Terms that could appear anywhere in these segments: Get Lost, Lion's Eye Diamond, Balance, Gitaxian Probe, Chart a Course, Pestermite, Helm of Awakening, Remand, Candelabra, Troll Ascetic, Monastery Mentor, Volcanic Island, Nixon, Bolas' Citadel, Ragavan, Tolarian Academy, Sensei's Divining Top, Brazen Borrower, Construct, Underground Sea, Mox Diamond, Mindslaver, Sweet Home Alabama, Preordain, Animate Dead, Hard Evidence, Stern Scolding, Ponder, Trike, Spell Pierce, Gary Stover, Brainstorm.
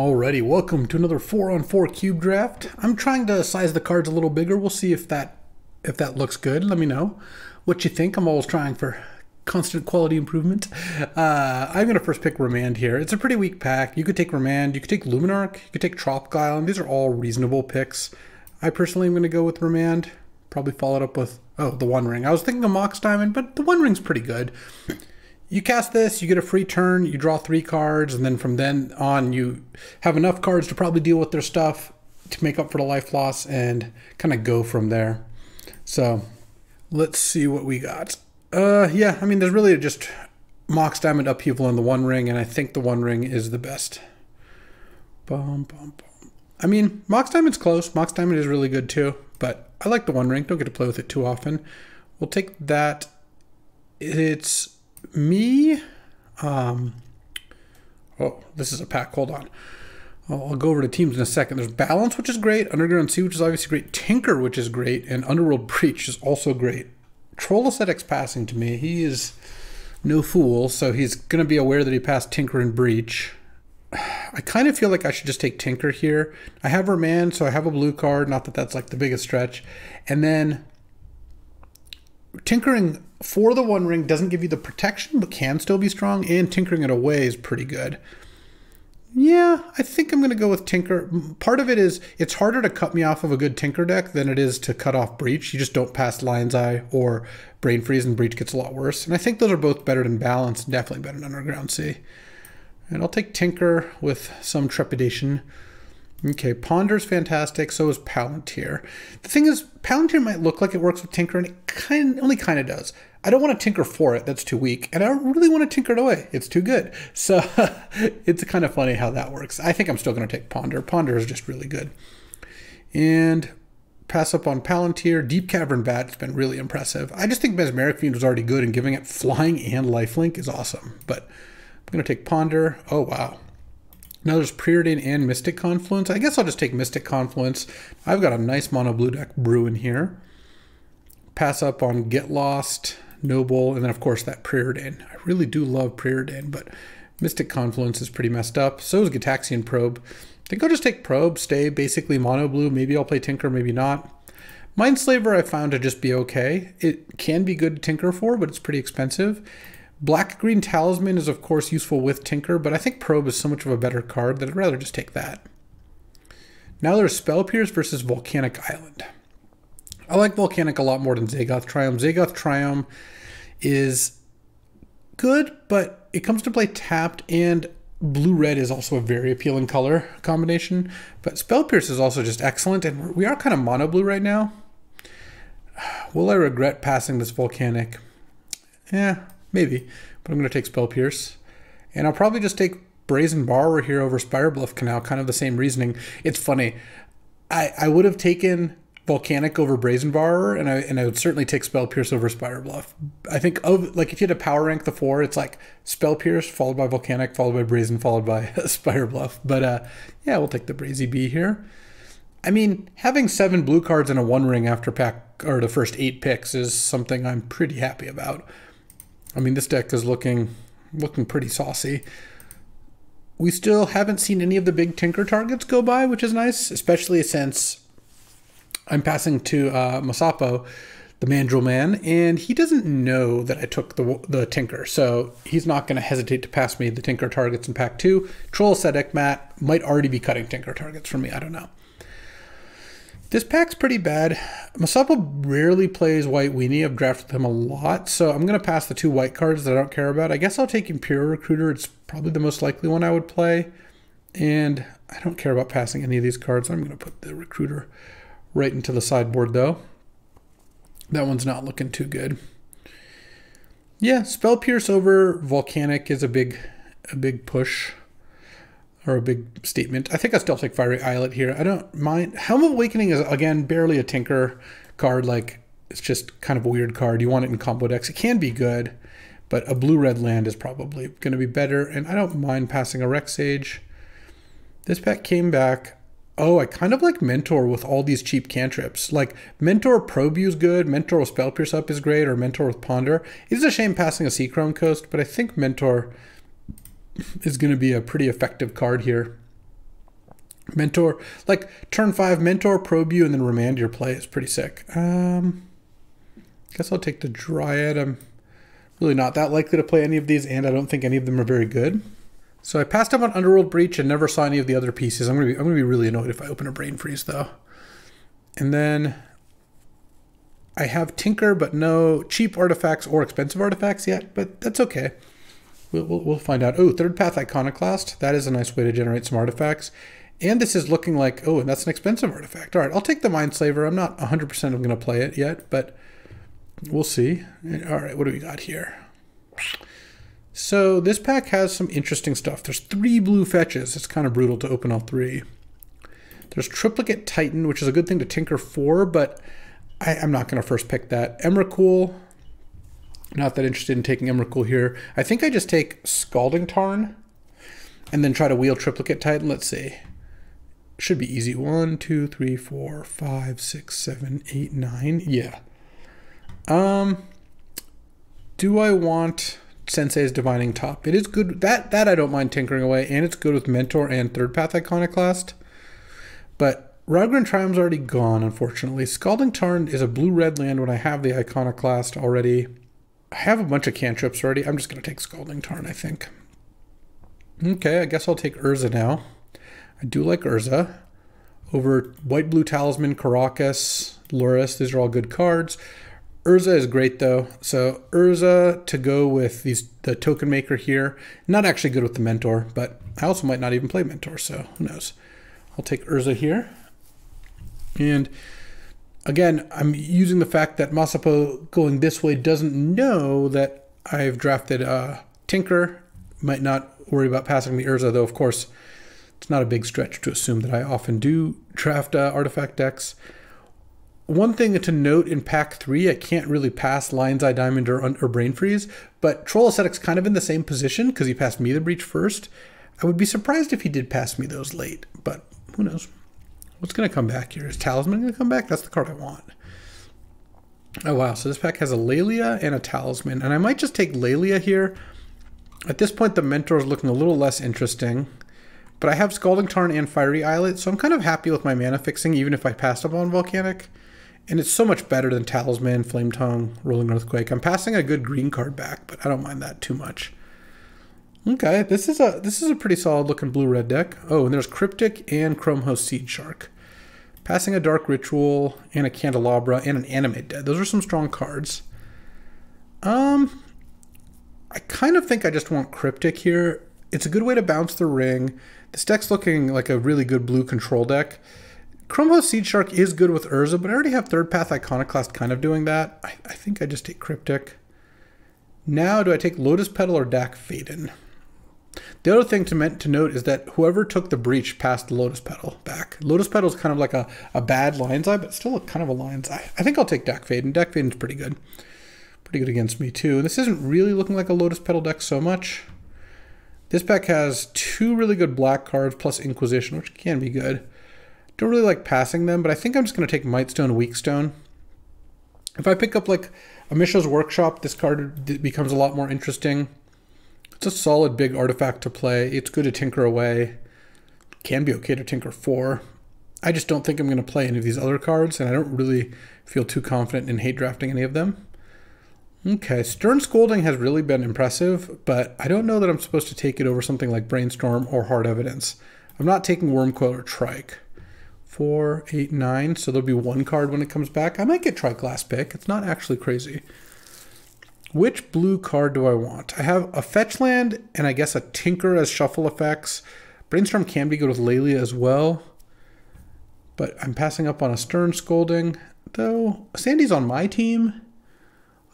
Alrighty, welcome to another 4-on-4 cube draft. I'm trying to size the cards a little bigger. We'll see if that looks good. Let me know what you think. I'm always trying for constant quality improvement. I'm going to first pick Remand here. It's a pretty weak pack. You could take Remand, you could take Luminarch, you could take Tropic Island. These are all reasonable picks. I personally am going to go with Remand. Probably follow it up with, oh, the One Ring. I was thinking of Mox Diamond, but the One Ring's pretty good. You cast this, you get a free turn, you draw 3 cards, and then from then on you have enough cards to probably deal with their stuff to make up for the life loss and kind of go from there. So let's see what we got. Yeah, I mean, there's really just Mox Diamond, Upheaval, and the One Ring, and I think the One Ring is the best. Bum, bum, bum. I mean, Mox Diamond's close. Mox Diamond is really good too, but I like the One Ring. Don't get to play with it too often. We'll take that. It's me. Oh, this is a pack. Hold on. I'll go over to teams in a second. There's Balance, which is great. Underground Sea, which is obviously great. Tinker, which is great. And Underworld Breach is also great. Trollocetic's passing to me. He is no fool, so he's going to be aware that he passed Tinker and Breach. I kind of feel like I should just take Tinker here. I have Remand, so I have a blue card. Not that that's like the biggest stretch. And then tinkering for the One Ring doesn't give you the protection, but can still be strong, and tinkering it away is pretty good. Yeah, I think I'm going to go with Tinker. Part of it is it's harder to cut me off of a good Tinker deck than it is to cut off Breach. You just don't pass Lion's Eye or Brain Freeze, and Breach gets a lot worse. And I think those are both better than Balance, definitely better than Underground Sea. And I'll take Tinker with some trepidation. Okay, Ponder's fantastic, so is Palantir. The thing is, Palantir might look like it works with Tinker, and it only kind of does. I don't want to tinker for it, that's too weak, and I don't really want to tinker it away, it's too good. So it's kind of funny how that works. I think I'm still going to take Ponder. Ponder is just really good. And pass up on Palantir. Deep Cavern Bat's been really impressive. I just think Mesmeric Fiend was already good, and giving it flying and lifelink is awesome, but I'm going to take Ponder. Oh, wow. Now there's Preordain and Mystic Confluence. I guess I'll just take Mystic Confluence. I've got a nice mono blue deck brewing here. Pass up on Get Lost, Noble, and then of course that Preordain. I really do love Preordain, but Mystic Confluence is pretty messed up. So is Gitaxian Probe. I think I'll just take Probe, stay basically mono blue. Maybe I'll play Tinker, maybe not. Mindslaver I found to just be okay. It can be good to tinker for, but it's pretty expensive. Black-green Talisman is, of course, useful with Tinker, but I think Probe is so much of a better card that I'd rather just take that. Now there's Spell Pierce versus Volcanic Island. I like Volcanic a lot more than Zagoth Triome. Zagoth Triome is good, but it comes to play tapped, and blue-red is also a very appealing color combination. But Spell Pierce is also just excellent, and we are kind of mono-blue right now. Will I regret passing this Volcanic? Yeah. Maybe, but I'm going to take Spell Pierce. And I'll probably just take Brazen Borrower here over Spire Bluff Canal, kind of the same reasoning. It's funny. I would have taken Volcanic over Brazen Borrower, and I would certainly take Spell Pierce over Spire Bluff. I think, of, like, if you had to power rank the four, it's like Spell Pierce, followed by Volcanic, followed by Brazen, followed by Spire Bluff. But yeah, we'll take the Brazy B here. I mean, having 7 blue cards and a One Ring after pack, or the first 8 picks, is something I'm pretty happy about. I mean, this deck is looking pretty saucy. We still haven't seen any of the big Tinker targets go by, which is nice, especially since I'm passing to Masapo, the Mandrill Man, and he doesn't know that I took the Tinker, so he's not going to hesitate to pass me the Tinker targets in Pack 2. Trollocetic Matt might already be cutting Tinker targets for me, I don't know. This pack's pretty bad. Masapo rarely plays White Weenie. I've drafted him a lot, so I'm going to pass the 2 white cards that I don't care about. I guess I'll take Imperial Recruiter. It's probably the most likely one I would play. And I don't care about passing any of these cards. I'm going to put the Recruiter right into the sideboard, though. That one's not looking too good. Yeah, Spell Pierce over Volcanic is a big push. Or a big statement. I think I still take Fiery Islet here. I don't mind. Helm of Awakening is, again, barely a Tinker card. Like, it's just kind of a weird card. You want it in combo decks. It can be good, but a blue-red land is probably going to be better. And I don't mind passing a Rexage. This pack came back. Oh, I kind of like Mentor with all these cheap cantrips. Like, Mentor Probe is good. Mentor with Spell Pierce up is great. Or Mentor with Ponder. It's a shame passing a Seachrome Coast, but I think Mentor is going to be a pretty effective card here. Mentor, like turn 5 Mentor, probe you, and then Remand your play is pretty sick. Guess I'll take the Dryad. I'm really not that likely to play any of these, and I don't think any of them are very good. So I passed up on Underworld Breach and never saw any of the other pieces. I'm gonna be really annoyed if I open a Brain Freeze though. And then I have Tinker, but no cheap artifacts or expensive artifacts yet, but that's okay. We'll find out. Oh, Third Path Iconoclast. That is a nice way to generate some artifacts. And this is looking like, oh, and that's an expensive artifact. All right, I'll take the Mindslaver. I'm not 100% I'm going to play it yet, but we'll see. All right, what do we got here? So this pack has some interesting stuff. There's 3 blue fetches. It's kind of brutal to open all 3. There's Triplicate Titan, which is a good thing to Tinker for, but I'm not going to first pick that. Emrakul. Not that interested in taking Emrakul here. I think I just take Scalding Tarn and then try to wheel Triplicate Titan. Let's see. Should be easy. 1, 2, 3, 4, 5, 6, 7, 8, 9. Yeah. Do I want Sensei's Divining Top? It is good. That I don't mind tinkering away, and it's good with Mentor and Third Path Iconoclast. But Ragran Triumph's already gone, unfortunately. Scalding Tarn is a blue-red land when I have the Iconoclast already. I have a bunch of cantrips already. I'm just going to take Scalding Tarn, I think. Okay, I guess I'll take Urza now. I do like Urza over White-Blue Talisman, Caracas, Luris. These are all good cards. Urza is great, though. So Urza to go with the Token Maker here. Not actually good with the Mentor, but I also might not even play Mentor, so who knows. I'll take Urza here. And again, I'm using the fact that Masapo going this way doesn't know that I've drafted Tinker. Might not worry about passing the Urza, though, of course. It's not a big stretch to assume that I often do draft artifact decks. One thing to note in pack 3, I can't really pass Lion's Eye Diamond or Brain Freeze, but Troll Ascetic's kind of in the same position because he passed me the Breach first. I would be surprised if he did pass me those late, but who knows? What's going to come back here? Is Talisman going to come back? That's the card I want. Oh, wow. So this pack has a Lelia and a Talisman, and I might just take Lelia here. At this point, the Mentor is looking a little less interesting. But I have Scalding Tarn and Fiery Islet, so I'm kind of happy with my mana fixing, even if I passed up on Volcanic. And it's so much better than Talisman, Flame Tongue, Rolling Earthquake. I'm passing a good green card back, but I don't mind that too much. Okay, this is a pretty solid looking blue-red deck. Oh, and there's Cryptic and Chromehost Seed Shark. Passing a Dark Ritual and a Candelabra and an Animate Dead. Those are some strong cards. I kind of think I just want Cryptic here. It's a good way to bounce the Ring. This deck's looking like a really good blue control deck. Chromehost Seed Shark is good with Urza, but I already have Third Path Iconoclast kind of doing that. I think I just take Cryptic. Now, do I take Lotus Petal or Dack Fayden? The other thing to note is that whoever took the Breach passed the Lotus Petal back. Lotus Petal is kind of like a bad Lion's Eye, but still kind of a Lion's Eye. I think I'll take Dack Fayden. Dack Fayden's pretty good. Pretty good against me, too. And this isn't really looking like a Lotus Petal deck so much. This pack has 2 really good black cards plus Inquisition, which can be good. Don't really like passing them, but I think I'm just going to take Mightstone, Weakstone. If I pick up like Amisha's Workshop, this card becomes a lot more interesting. It's a solid big artifact to play. It's good to tinker away. Can be okay to tinker for. I just don't think I'm going to play any of these other cards, and I don't really feel too confident in hate drafting any of them. Okay, Stern Scolding has really been impressive, but I don't know that I'm supposed to take it over something like Brainstorm or Hard Evidence. I'm not taking Wormcoil or Trike. 4, 8, 9, so there'll be 1 card when it comes back. I might get Trike last pick. It's not actually crazy. Which blue card do I want? I have a fetch land and I guess a Tinker as shuffle effects. Brainstorm can be good with Lelia as well, but I'm passing up on a Stern Scolding, though Sandy's on my team.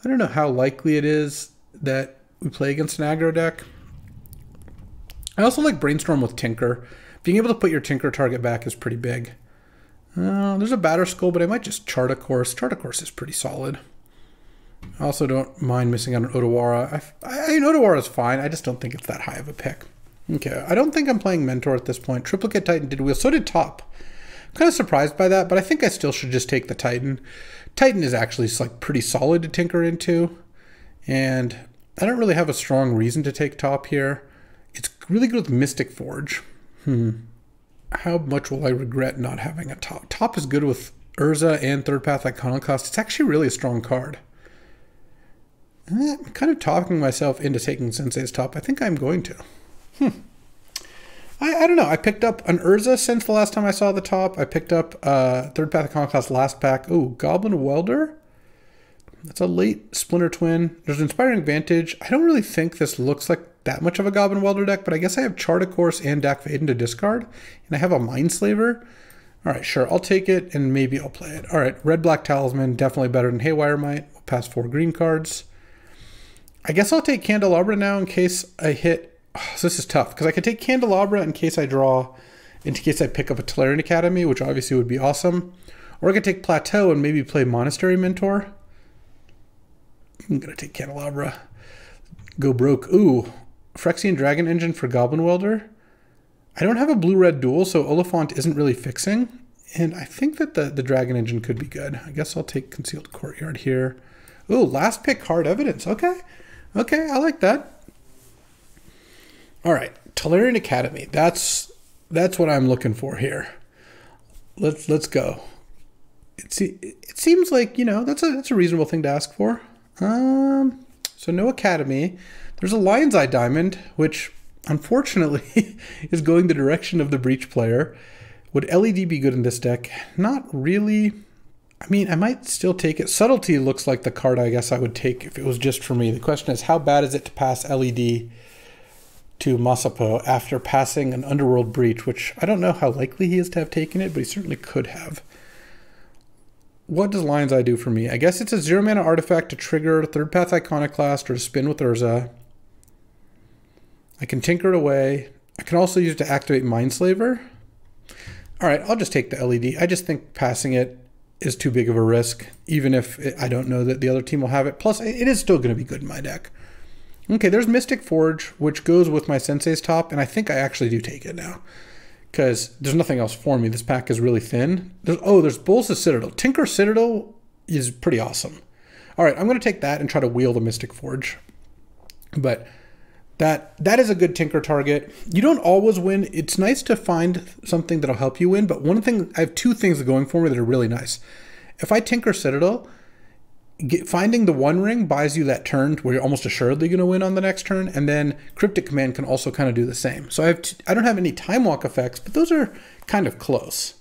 I don't know how likely it is that we play against an aggro deck. I also like Brainstorm with Tinker. Being able to put your Tinker target back is pretty big. There's a Batter Skull, but I might just Chart a Course. Chart a Course is pretty solid. I also don't mind missing out on Odawara. I mean, Odawara is fine. I just don't think it's that high of a pick. Okay, I don't think I'm playing Mentor at this point. Triplicate Titan did wheel. So did Top. I'm kind of surprised by that, but I think I still should just take the Titan. Titan is actually like pretty solid to tinker into, and I don't really have a strong reason to take Top here. It's really good with Mystic Forge. how much will I regret not having a top? Top is good with Urza and Third Path Iconoclast. It's actually really a strong card. I'm kind of talking myself into taking Sensei's Top. I think I'm going to. I don't know. I picked up an Urza since the last time I saw the top. I picked up Third Path Iconoclast last pack. Ooh, Goblin Welder. That's a late Splinter Twin. There's Inspiring Vantage. I don't really think this looks like that much of a Goblin Welder deck, but I guess I have Chart a Course and Dack Fayden to discard, and I have a Mindslaver. All right, sure, I'll take it, and maybe I'll play it. All right, Red-Black Talisman, definitely better than Haywire Might. We'll pass 4 green cards. I guess I'll take Candelabra now in case I hit... Oh, so this is tough, because I could take Candelabra in case I draw, in case I pick up a Tolarian Academy, which obviously would be awesome. Or I could take Plateau and maybe play Monastery Mentor. I'm going to take Candelabra. Go broke. Ooh, Phyrexian Dragon Engine for Goblin Welder. I don't have a blue-red duel, so Olifant isn't really fixing. And I think that the Dragon Engine could be good. I guess I'll take Concealed Courtyard here. Ooh, last pick, Hard Evidence. Okay. Okay, I like that. All right, Tolarian Academy. That's what I'm looking for here. Let's go. It seems like, you know, that's a reasonable thing to ask for. So no Academy. There's a Lion's Eye Diamond, which unfortunately is going the direction of the Breach player. Would LED be good in this deck? Not really. I mean, I might still take it. Subtlety looks like the card I guess I would take if it was just for me. The question is, how bad is it to pass LED to Masapo after passing an Underworld Breach, which I don't know how likely he is to have taken it, but he certainly could have. What does Lion's Eye do for me? I guess it's a 0-mana artifact to trigger Third Path Iconoclast or to spin with Urza. I can tinker it away. I can also use it to activate Mindslaver. All right, I'll just take the LED. I just think passing it is too big of a risk, even if I don't know that the other team will have it. Plus, it is still going to be good in my deck. Okay, there's Mystic Forge, which goes with my Sensei's Top, and I think I actually do take it now, because there's nothing else for me. This pack is really thin. There's Bolus' Citadel. Tinker Citadel is pretty awesome. All right, I'm going to take that and try to wheel the Mystic Forge. But that is a good Tinker target. You don't always win. It's nice to find something that'll help you win, but one thing, I have two things going for me that are really nice. If I Tinker Citadel, finding the One Ring buys you that turn where you're almost assuredly going to win on the next turn, and then Cryptic Command can also kind of do the same. So I don't have any Time Walk effects, but those are kind of close.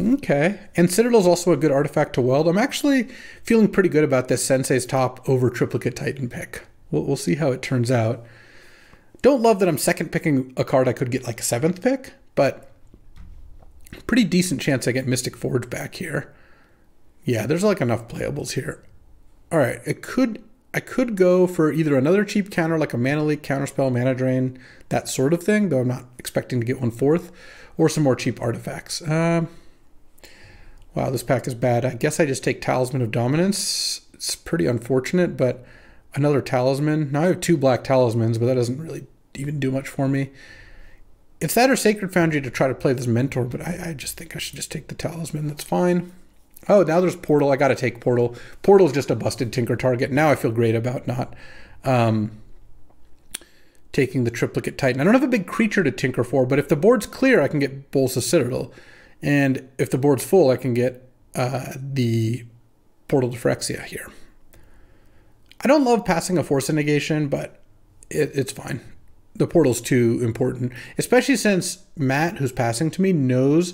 Okay, and Citadel's also a good artifact to weld. I'm actually feeling pretty good about this Sensei's Top over Triplicate Titan pick. We'll see how it turns out. Don't love that I'm second picking a card I could get like a 7th pick, but pretty decent chance I get Mystic Forge back here. Yeah, there's like enough playables here. All right, I could go for either another cheap counter like a Mana Leak, Counterspell, Mana Drain, that sort of thing, though I'm not expecting to get 1/4, or some more cheap artifacts. Wow, this pack is bad. I guess I just take Talisman of Dominance. It's pretty unfortunate, but another Talisman. Now I have 2 black Talismans, but that doesn't really even do much for me. It's that or Sacred Foundry to try to play this Mentor, but I just think I should just take the Talisman. That's fine. Oh, now there's Portal. I got to take Portal. Portal's just a busted Tinker target. Now I feel great about not taking the Triplicate Titan. I don't have a big creature to tinker for, but if the board's clear, I can get Bolus' Citadel. And if the board's full, I can get the Portal to Phyrexia here. I don't love passing a Force of Negation, but it's fine. The Portal's too important, especially since Matt, who's passing to me, knows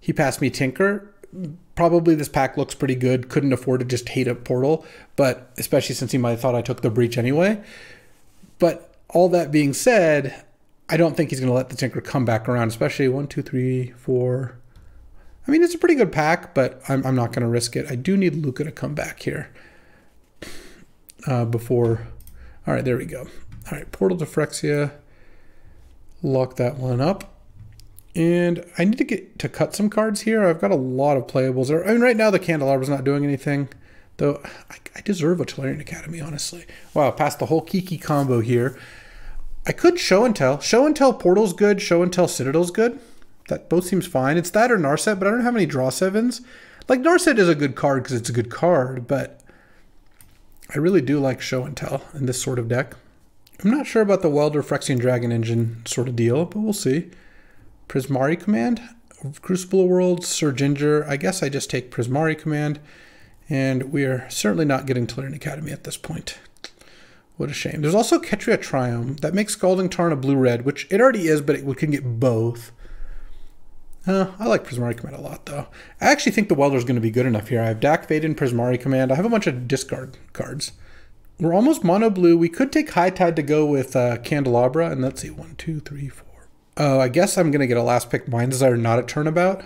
he passed me Tinker. Probably this pack looks pretty good. Couldn't afford to just hate a Portal, but especially since he might have thought I took the Breach anyway. But all that being said, I don't think he's going to let the Tinker come back around, especially 1, 2, 3, 4. I mean, it's a pretty good pack, but I'm not going to risk it. I do need Luca to come back here. Before, all right, there we go. All right, Portal to Phyrexia, lock that one up. And I need to get to cut some cards here. I've got a lot of playables. I mean, right now the Candelabra's not doing anything, though I deserve a Tolarian Academy, honestly. Wow, passed the whole Kiki combo here. I could Show and Tell. Show and Tell Portal's good, Show and Tell Citadel's good. That both seems fine. It's that or Narset, but I don't have any draw 7s. Like, Narset is a good card because it's a good card, but I really do like Show and Tell in this sort of deck. I'm not sure about the Welder Phyrexian Dragon Engine sort of deal, but we'll see. Prismari Command, Crucible World, Sir Ginger. I guess I just take Prismari Command, and we are certainly not getting Tolarian Academy at this point. What a shame. There's also Ketria Triome. That makes Scalding Tarn a blue-red, which it already is, but we can get both. I like Prismari Command a lot, though. I actually think the Welder's going to be good enough here. I have Dack Fayden, Prismari Command. I have a bunch of discard cards. We're almost mono-blue. We could take High Tide to go with Candelabra. And let's see, 1, 2, 3, 4. Oh, I guess I'm going to get a last pick Mindslaver, not a Turnabout.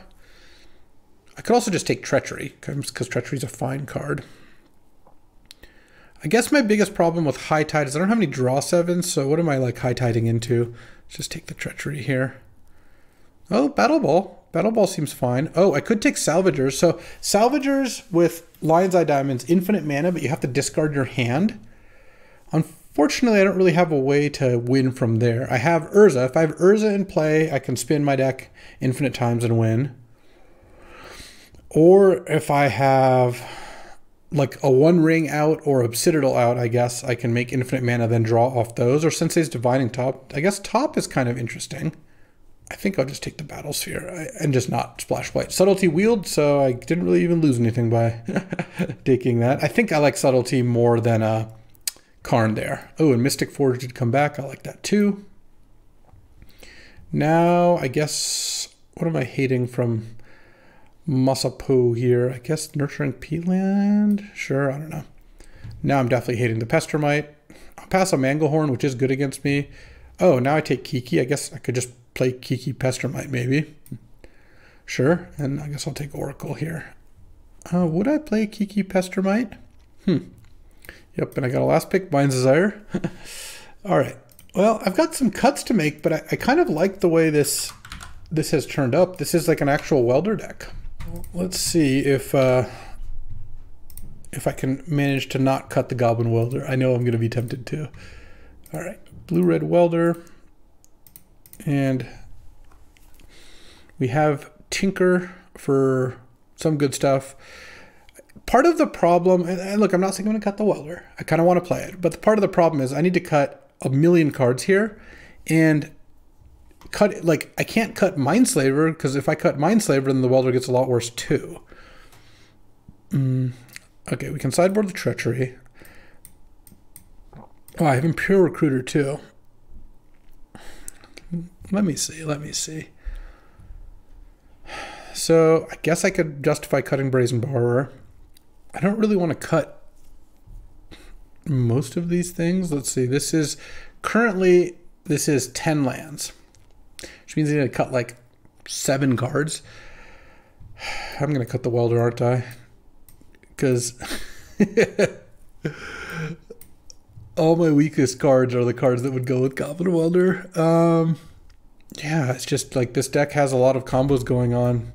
I could also just take Treachery, because Treachery's a fine card. I guess my biggest problem with High Tide is I don't have any draw sevens, so what am I like high tiding into? Let's just take the Treachery here. Oh, Battle Ball. Battle Ball seems fine. Oh, I could take Salvagers. So Salvagers with Lion's Eye Diamonds, infinite mana, but you have to discard your hand. Unfortunately, I don't really have a way to win from there. I have Urza. If I have Urza in play, I can spin my deck infinite times and win. Or if I have like a One Ring out or a Citadel out, I guess I can make infinite mana, then draw off those. Or Sensei's Divining Top. I guess Top is kind of interesting. I think I'll just take the Battle Sphere and just not Splash White. Subtlety Wield, so I didn't really even lose anything by taking that. I think I like Subtlety more than Karn there. Oh, and Mystic Forge did come back. I like that too. Now, I guess, what am I hating from Masapo here? I guess Nurturing Peatland? Sure, I don't know. Now I'm definitely hating the Pestermite. I'll pass a Manglehorn, which is good against me. Oh, now I take Kiki. I guess I could just play Kiki Pestermite, maybe. Sure, and I guess I'll take Oracle here. Would I play Kiki Pestermite? Yep, and I got a last pick, Mind's Desire. All right, well, I've got some cuts to make, but I kind of like the way this has turned up. This is like an actual Welder deck. Let's see if I can manage to not cut the Goblin Welder. I know I'm going to be tempted to. All right, blue-red Welder. And we have Tinker for some good stuff. Part of the problem, and look, I'm not saying I'm going to cut the Welder. I kind of want to play it. But the part of the problem is I need to cut a million cards here. And cut, like, I can't cut Mindslaver, because if I cut Mindslaver, then the Welder gets a lot worse too. Okay, we can sideboard the Treachery. Oh, I have Impure Recruiter too. Let me see. So I guess I could justify cutting Brazen Borrower. I don't really want to cut most of these things. Let's see, this is currently, this is 10 lands, which means I need to cut like 7 cards. I'm going to cut the Welder, aren't I? Because all my weakest cards are the cards that would go with Goblin Welder. Yeah, it's just like this deck has a lot of combos going on.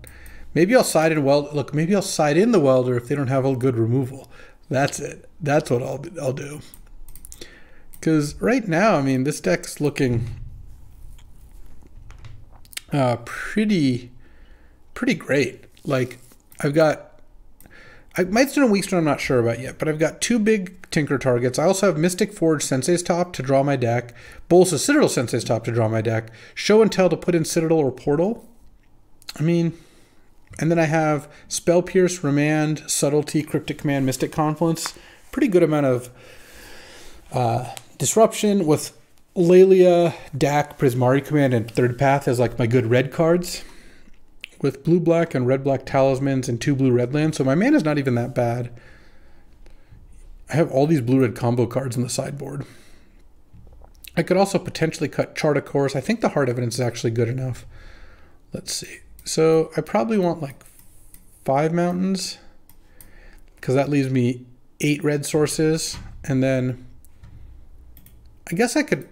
Maybe I'll side in Welder. Look, maybe I'll side in the Welder if they don't have a good removal. That's it. That's what I'll do. Because right now, I mean, this deck's looking pretty great. Like, I've got... Mightstone and Weakstone I'm not sure about yet, but I've got 2 big Tinker targets. I also have Mystic Forge Sensei's Top to draw my deck, Bolsa Citadel Sensei's Top to draw my deck, Show and Tell to put in Citadel or Portal. I mean, and then I have Spell Pierce, Remand, Subtlety, Cryptic Command, Mystic Confluence. Pretty good amount of disruption with Lelia, Dack, Prismari Command, and Third Path as like my good red cards, with blue-black and red-black talismans and 2 blue-red lands, so my mana's not even that bad. I have all these blue-red combo cards in the sideboard. I could also potentially cut Chart a Course. I think the Hard Evidence is actually good enough. Let's see. So I probably want like 5 mountains, because that leaves me 8 red sources, and then I guess I could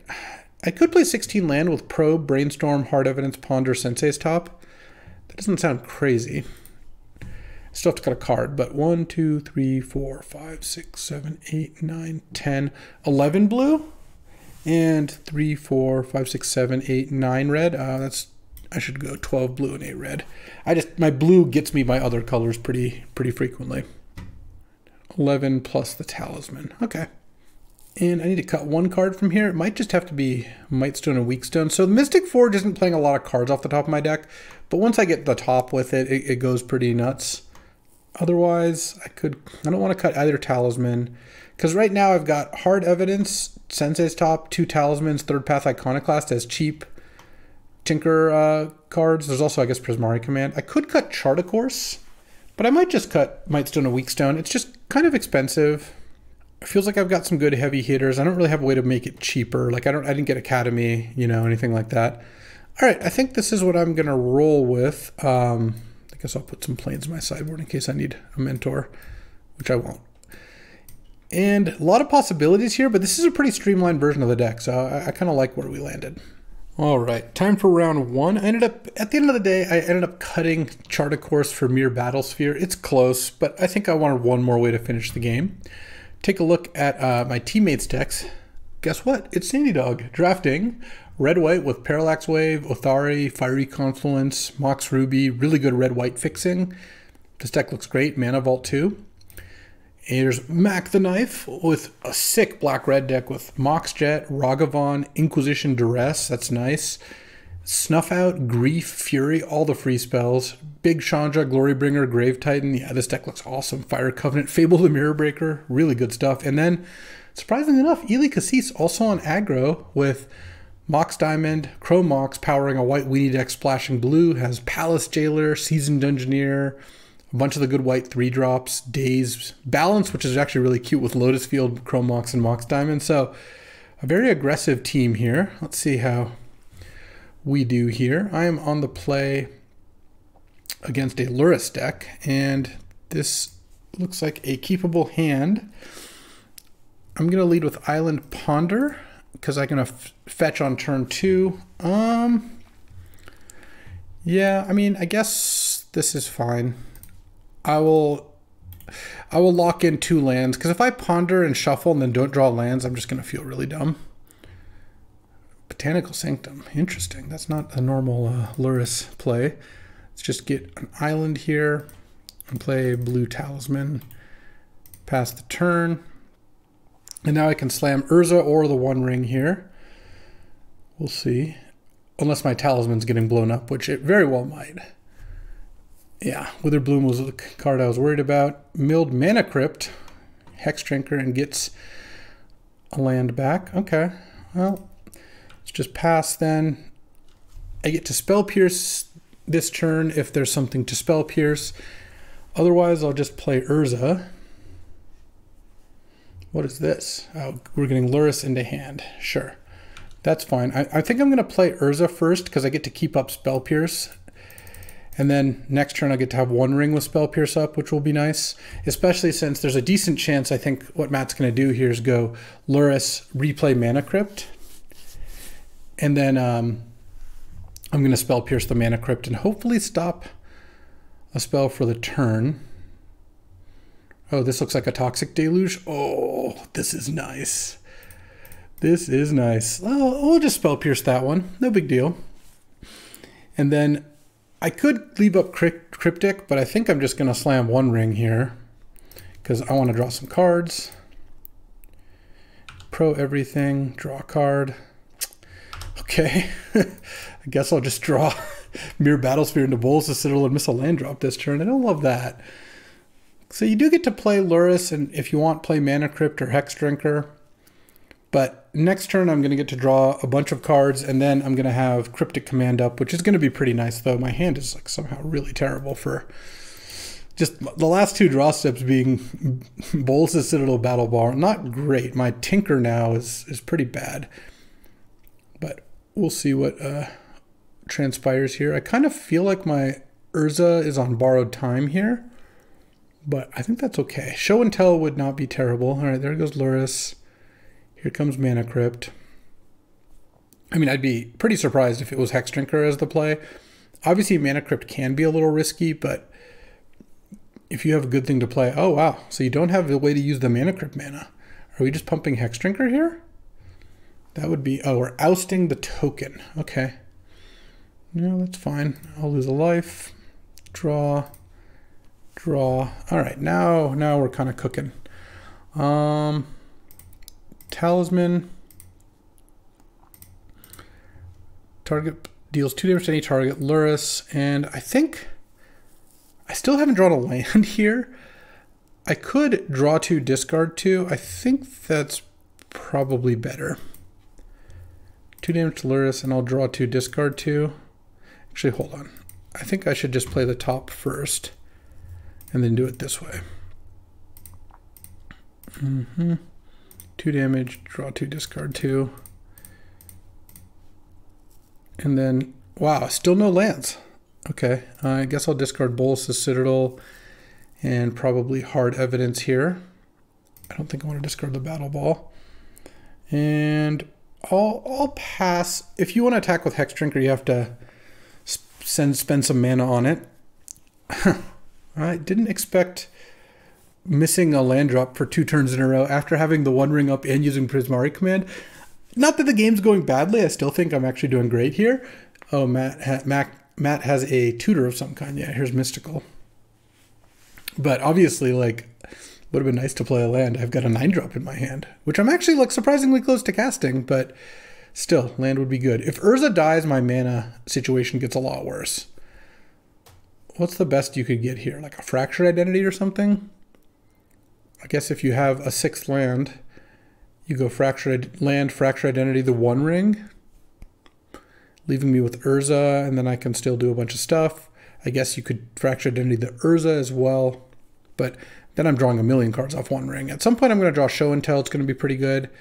play 16 land with Probe, Brainstorm, Hard Evidence, Ponder, Sensei's Top. That doesn't sound crazy. I still have to cut a card, but 1, 2, 3, 4, 5, 6, 7, 8, 9, 10, 11 blue, and 3, 4, 5, 6, 7, 8, 9 red. I should go 12 blue and 8 red. My blue gets me my other colors pretty frequently. 11 plus the talisman. Okay. And I need to cut one card from here. It might just have to be Mightstone and Weakstone. So the Mystic Forge isn't playing a lot of cards off the top of my deck, but once I get the top with it, it goes pretty nuts. Otherwise, I don't want to cut either Talisman, because right now I've got Hard Evidence, Sensei's Top, two Talismans, Third Path Iconoclast as cheap Tinker cards. There's also, I guess, Prismari Command. I could cut Chart a Course, but I might just cut Mightstone and Weakstone. It's just kind of expensive. It feels like I've got some good heavy hitters. I don't really have a way to make it cheaper. Like I didn't get Academy, you know, anything like that. All right, I think this is what I'm gonna roll with. I guess I'll put some planes in my sideboard in case I need a mentor, which I won't. And a lot of possibilities here, but this is a pretty streamlined version of the deck, so I kind of like where we landed. All right, time for round one. At the end of the day, I ended up cutting Chart a Course for Mere Battlesphere. It's close, but I think I wanted one more way to finish the game. Take a look at my teammates' decks. Guess what? It's Sandy Dog drafting red-white with Parallax Wave, Othari, Fiery Confluence, Mox Ruby, really good red-white fixing. This deck looks great, Mana Vault 2. And here's Mac the Knife with a sick black-red deck with Mox Jet, Ragavan, Inquisition Duress, that's nice. Snuff Out, Grief, Fury, all the free spells. Big Chandra, Glorybringer, Grave Titan. Yeah, this deck looks awesome. Fire Covenant, Fable the Mirror Breaker, really good stuff. And then, surprisingly enough, Eli Cassis also on aggro with Mox Diamond, Chromox powering a white weenie deck splashing blue, has Palace Jailer, Seasoned Dungeoneer, a bunch of the good white 3-drops, Daze, Balance, which is actually really cute with Lotus Field, Chromox, and Mox Diamond. So, a very aggressive team here. Let's see how we do here. I am on the play against a Lurrus deck, and this looks like a keepable hand. I'm gonna lead with Island Ponder because I'm gonna fetch on turn two. Yeah, I mean, I guess this is fine. I will lock in two lands because if I ponder and shuffle and then don't draw lands, I'm just gonna feel really dumb. Botanical Sanctum, interesting. That's not a normal Lurrus play. Let's just get an island here and play blue Talisman. Pass the turn. And now I can slam Urza or the One Ring here. We'll see. Unless my Talisman's getting blown up, which it very well might. Yeah, Witherbloom was the card I was worried about. Milled Mana Crypt, Hex Drinker, and gets a land back. Okay, well, let's just pass then. I get to Spell Pierce this turn if there's something to Spell Pierce. Otherwise, I'll just play Urza. What is this? Oh, we're getting Lurrus into hand. Sure, that's fine. I think I'm gonna play Urza first because I get to keep up Spell Pierce. And then next turn I get to have One Ring with Spell Pierce up, which will be nice, especially since there's a decent chance I think what Matt's gonna do here is go Lurrus, replay Mana Crypt. And then I'm gonna Spell Pierce the Mana Crypt and hopefully stop a spell for the turn. Oh, this looks like a Toxic Deluge. Oh, this is nice. This is nice. Well, we'll just Spell Pierce that one, no big deal. And then I could leave up Cryptic, but I think I'm just gonna slam One Ring here because I wanna draw some cards. Pro everything, draw a card. Okay, I guess I'll just draw Mere Battlesphere into Bolas' Citadel and miss a land drop this turn. I don't love that. So you do get to play Lurrus, and if you want, play Mana Crypt or Hex Drinker. But next turn, I'm going to get to draw a bunch of cards, and then I'm going to have Cryptic Command up, which is going to be pretty nice, though. My hand is like somehow really terrible for just the last two draw steps being Bolas' Citadel, Battle Bar. Not great. My Tinker now is pretty bad. But we'll see what transpires here. I kind of feel like my Urza is on borrowed time here, but I think that's okay. Show and Tell would not be terrible. All right, there goes Lurrus. Here comes Mana Crypt. I mean, I'd be pretty surprised if it was Hex Drinker as the play. Obviously, Mana Crypt can be a little risky, but if you have a good thing to play, oh wow, so you don't have a way to use the Mana Crypt mana. Are we just pumping Hex Drinker here? That would be, oh, we're ousting the token. Okay. No, that's fine. I'll lose a life. Draw. Draw. All right, now we're kind of cooking. Talisman. Target deals 2 damage to any target, Lurrus, and I think I still haven't drawn a land here. I could draw 2, discard 2. I think that's probably better. 2 damage to Lurrus, and I'll draw 2, discard 2. Actually, hold on. I think I should just play the top first and then do it this way. Mm-hmm. 2 damage, draw 2, discard 2. And then, wow, still no lands. Okay, I guess I'll discard Bolas' Citadel and probably Hard Evidence here. I don't think I want to discard the Battle Ball. And I'll pass. If you want to attack with Hex Drinker, you have to spend some mana on it. I didn't expect missing a land drop for 2 turns in a row after having the One Ring up and using Prismari Command. Not that the game's going badly. I still think I'm actually doing great here. Oh, Matt has a tutor of some kind. Yeah, here's Mystical. But obviously, like, would have been nice to play a land. I've got a 9-drop in my hand, which I'm actually, like, surprisingly close to casting, but still, land would be good. If Urza dies, my mana situation gets a lot worse. What's the best you could get here? Like a Fractured Identity or something? I guess if you have a 6th land, you go Fractured Land, Fractured Identity, the One Ring, leaving me with Urza, and then I can still do a bunch of stuff. I guess you could Fracture Identity the Urza as well, but then I'm drawing a million cards off One Ring. At some point I'm going to draw Show and Tell. It's going to be pretty good.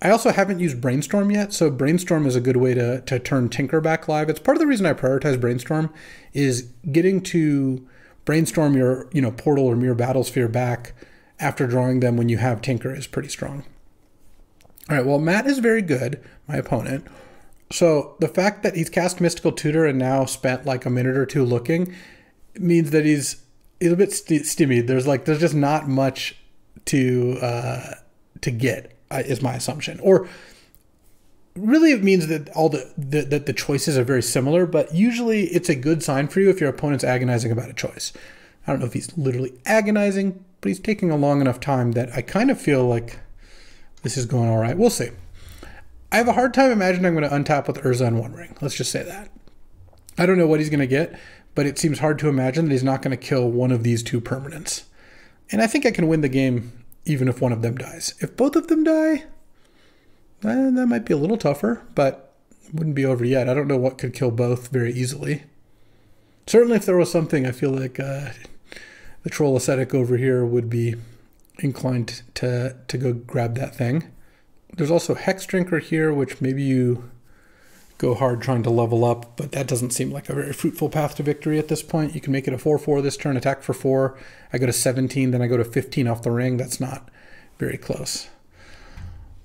I also haven't used Brainstorm yet, so Brainstorm is a good way to turn Tinker back live. It's part of the reason I prioritize Brainstorm, is getting to Brainstorm your, you know, Portal or Mirror Battlesphere back after drawing them when you have Tinker is pretty strong. All right, well, Matt is very good, my opponent. So the fact that he's cast Mystical Tutor and now spent like a minute or two looking means that he's a bit stymied. There's just not much to get, is my assumption. Or really it means that all that the choices are very similar, but usually it's a good sign for you if your opponent's agonizing about a choice. I don't know if he's literally agonizing, but he's taking a long enough time that I kind of feel like this is going all right. We'll see. I have a hard time imagining I'm going to untap with Urza and One Ring. Let's just say that. I don't know what he's going to get, but it seems hard to imagine that he's not going to kill one of these 2 permanents. And I think I can win the game even if one of them dies. If both of them die, that might be a little tougher, but wouldn't be over yet. I don't know what could kill both very easily. Certainly if there was something, I feel like the troll ascetic over here would be inclined to go grab that thing. There's also Hex Drinker here, which maybe you go hard trying to level up, but that doesn't seem like a very fruitful path to victory at this point. You can make it a 4-4 this turn, attack for 4. I go to 17, then I go to 15 off the ring. That's not very close.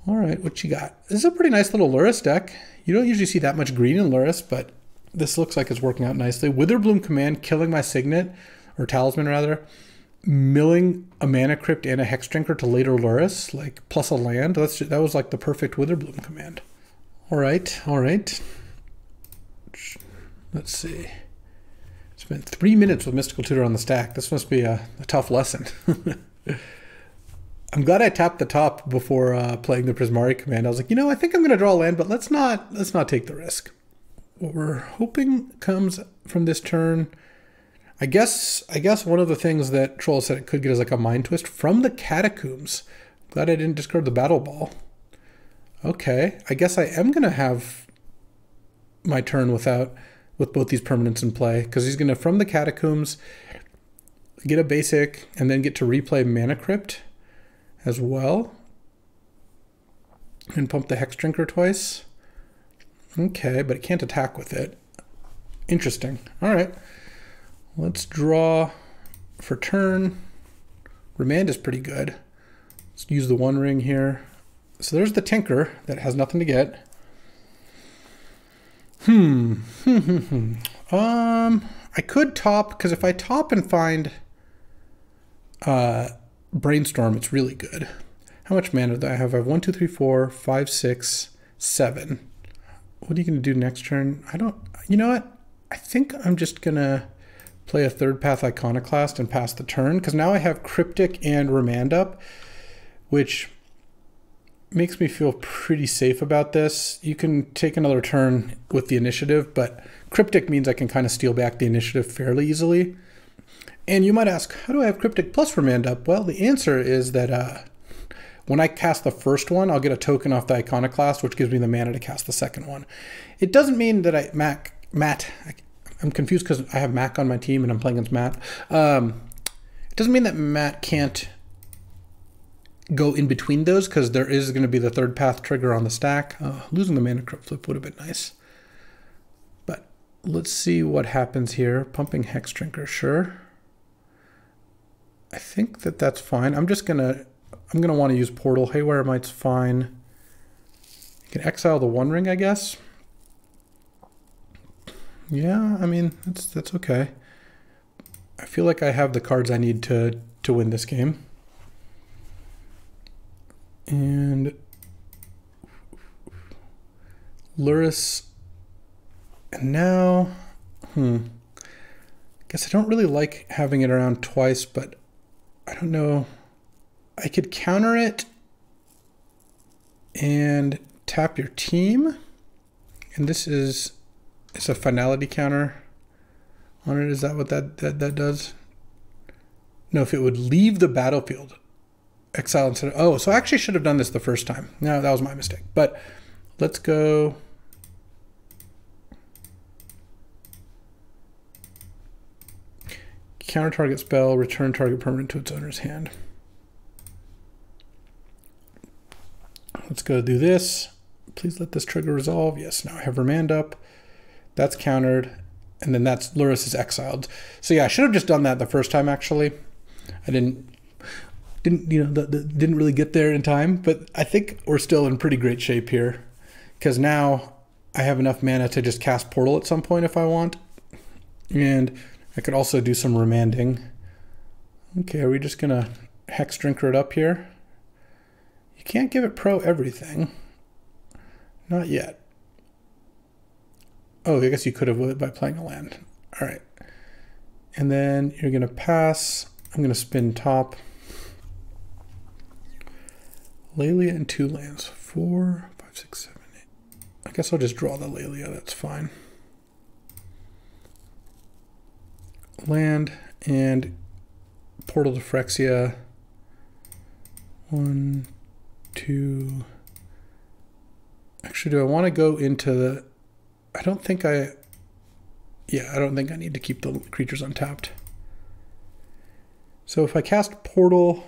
All right, what you got? This is a pretty nice little Lurrus deck. You don't usually see that much green in Lurrus, but this looks like it's working out nicely. Witherbloom Command, killing my Signet, or Talisman rather. Milling a Mana Crypt and a Hex Drinker to later Lurrus, like, plus a land. That's just, that was like the perfect Witherbloom Command. All right. Let's see. Spent 3 minutes with Mystical Tutor on the stack. This must be a tough lesson. I'm glad I tapped the top before playing the Prismari Command. I was like, you know, I think I'm going to draw a land, but let's not take the risk. What we're hoping comes from this turn. I guess one of the things that Troll said it could get is like a Mind Twist from the Catacombs. Glad I didn't discard the Battle Ball. Okay, I guess I am gonna have my turn with both these permanents in play, because he's gonna from the Catacombs get a basic and then get to replay Mana Crypt as well, and pump the Hex Drinker twice. Okay, but it can't attack with it. Interesting. All right. Let's draw for turn. Remand is pretty good. Let's use the One Ring here. So there's the Tinker that has nothing to get. I could top, because if I top and find Brainstorm, it's really good. How much mana do I have? I have 1, 2, 3, 4, 5, 6, 7. What are you going to do next turn? I don't, you know what? I think I'm just going to play a Third Path Iconoclast and pass the turn, because now I have Cryptic and Remand up, which makes me feel pretty safe about this. You can take another turn with the initiative, but Cryptic means I can kind of steal back the initiative fairly easily. And you might ask, how do I have Cryptic plus Remand up? Well, the answer is that when I cast the first one, I'll get a token off the Iconoclast, which gives me the mana to cast the second one. It doesn't mean that I'm confused because I have Mac on my team and I'm playing against Matt. It doesn't mean that Matt can't go in between those, because there is going to be the third path trigger on the stack. Losing the mana crypt flip would have been nice. But let's see what happens here. Pumping Hex Drinker, sure. I think that that's fine. I'm gonna want to use Portal. Haywire Might's fine. You can exile the One Ring, I guess. Yeah, I mean, that's okay. I feel like I have the cards I need to win this game. And Lurrus, and now, I guess I don't really like having it around twice, but I don't know. I could counter it and tap your team. And this is, it's a finality counter on it. Is that what that does? No, if it would leave the battlefield. Exile instead of, oh, so I actually should have done this the first time. No, that was my mistake. But let's go. Counter target spell, return target permanent to its owner's hand. Let's go do this. Please let this trigger resolve. Yes, now I have Remand up. That's countered. And then that's Lurrus is exiled. So yeah, I should have just done that the first time actually. I didn't really get there in time, but I think we're still in pretty great shape here, because now I have enough mana to just cast Portal at some point if I want, and I could also do some remanding. Okay, are we just gonna Hex Drinker it up here? You can't give it pro everything, not yet. Oh, I guess you could have with it by playing a land. All right, and then you're gonna pass. I'm gonna spin top. Lelia and two lands. 4, 5, 6, 7, 8. I guess I'll just draw the Lelia, that's fine. Land and Portal to Phyrexia. 1, 2. Actually, do I want to go into the... I don't think I need to keep the creatures untapped. So if I cast Portal...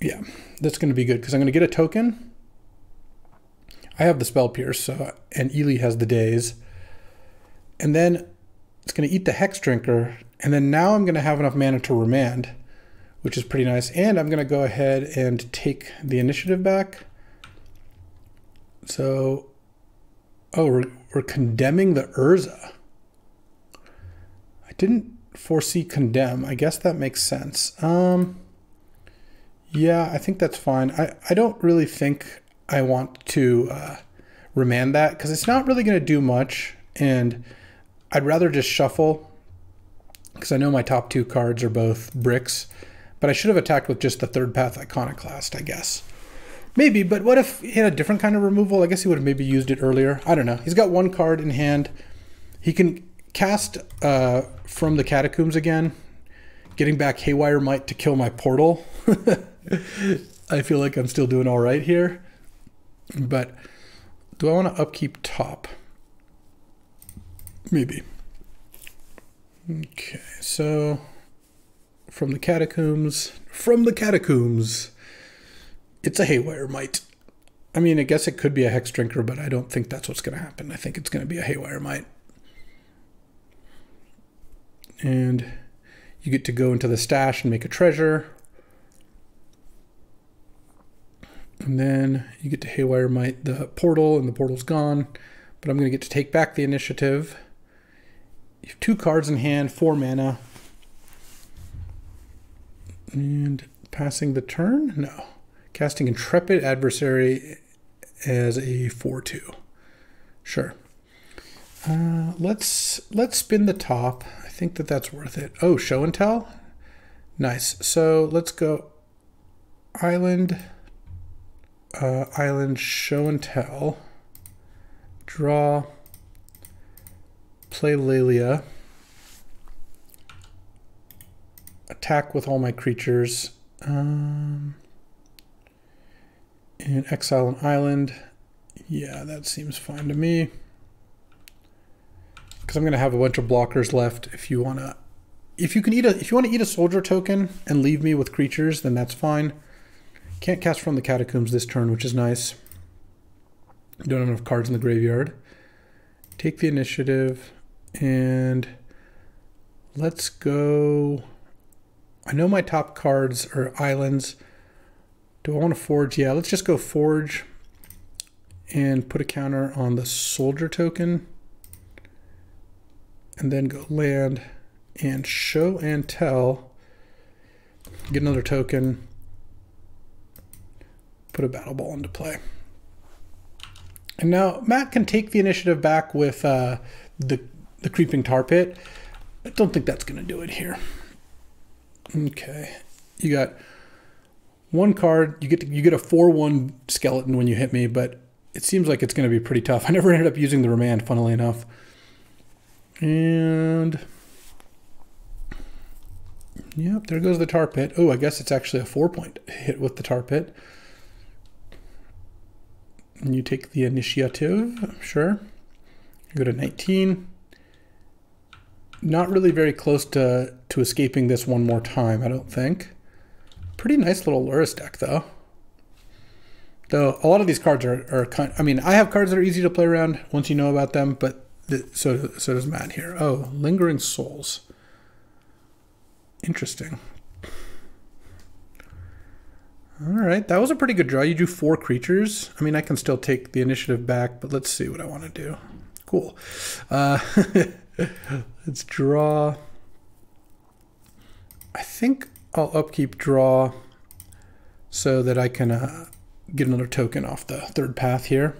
Yeah, that's going to be good because I'm going to get a token. I have the Spell Pierce, so, and Ely has the Daze. And then it's going to eat the Hex Drinker. And then now I'm going to have enough mana to Remand, which is pretty nice. And I'm going to go ahead and take the initiative back. So, oh, we're condemning the Urza. I didn't foresee condemn. I guess that makes sense. Yeah, I think that's fine. I don't really think I want to remand that because it's not really going to do much, and I'd rather just shuffle because I know my top two cards are both bricks, but I should have attacked with just the Third Path Iconoclast, I guess. Maybe, but what if he had a different kind of removal? I guess he would have maybe used it earlier. I don't know. He's got one card in hand. He can cast from the Catacombs again, getting back Haywire Might to kill my Portal. I feel like I'm still doing all right here, but do I want to upkeep top? Maybe. Okay, so from the catacombs, it's a Haywire Might. I mean, I guess it could be a Hex Drinker, but I don't think that's what's going to happen. I think it's going to be a Haywire Might. And you get to go into the stash and make a treasure. And then you get to Haywire Might the Portal, and the Portal's gone. But I'm going to get to take back the initiative. You have two cards in hand, 4 mana. And passing the turn? No. Casting Intrepid Adversary as a 4/2. Sure. Let's spin the top. I think that that's worth it. Oh, show and tell? Nice. So let's go Island... Island Show and Tell. Draw. Play Lelia. Attack with all my creatures. And exile an island. Yeah, that seems fine to me. Because I'm gonna have a bunch of blockers left. If you want to eat a soldier token and leave me with creatures, then that's fine. Can't cast from the Catacombs this turn, which is nice. Don't have enough cards in the graveyard. Take the initiative and let's go. I know my top cards are islands. Do I want to forge? Yeah, let's just go forge and put a counter on the soldier token. And then go land and show and tell. Get another token. Put a battle ball into play. And now Matt can take the initiative back with the creeping tar pit. I don't think that's going to do it here. Okay, you got one card. You get a 4/1 skeleton when you hit me, but it seems like it's going to be pretty tough. I never ended up using the Remand, funnily enough. And yep, there goes the tar pit. Oh, I guess it's actually a 4-point hit with the tar pit. And you take the initiative, sure. You go to 19. Not really very close to escaping this one more time, I don't think. Pretty nice little Lurrus deck, though. Though a lot of these cards are kind. I mean, I have cards that are easy to play around once you know about them, but so does Matt here. Oh, Lingering Souls. Interesting. All right, that was a pretty good draw. You drew 4 creatures. I mean, I can still take the initiative back, but let's see what I want to do. Cool. Let's draw. I think I'll upkeep draw so that I can get another token off the third path here.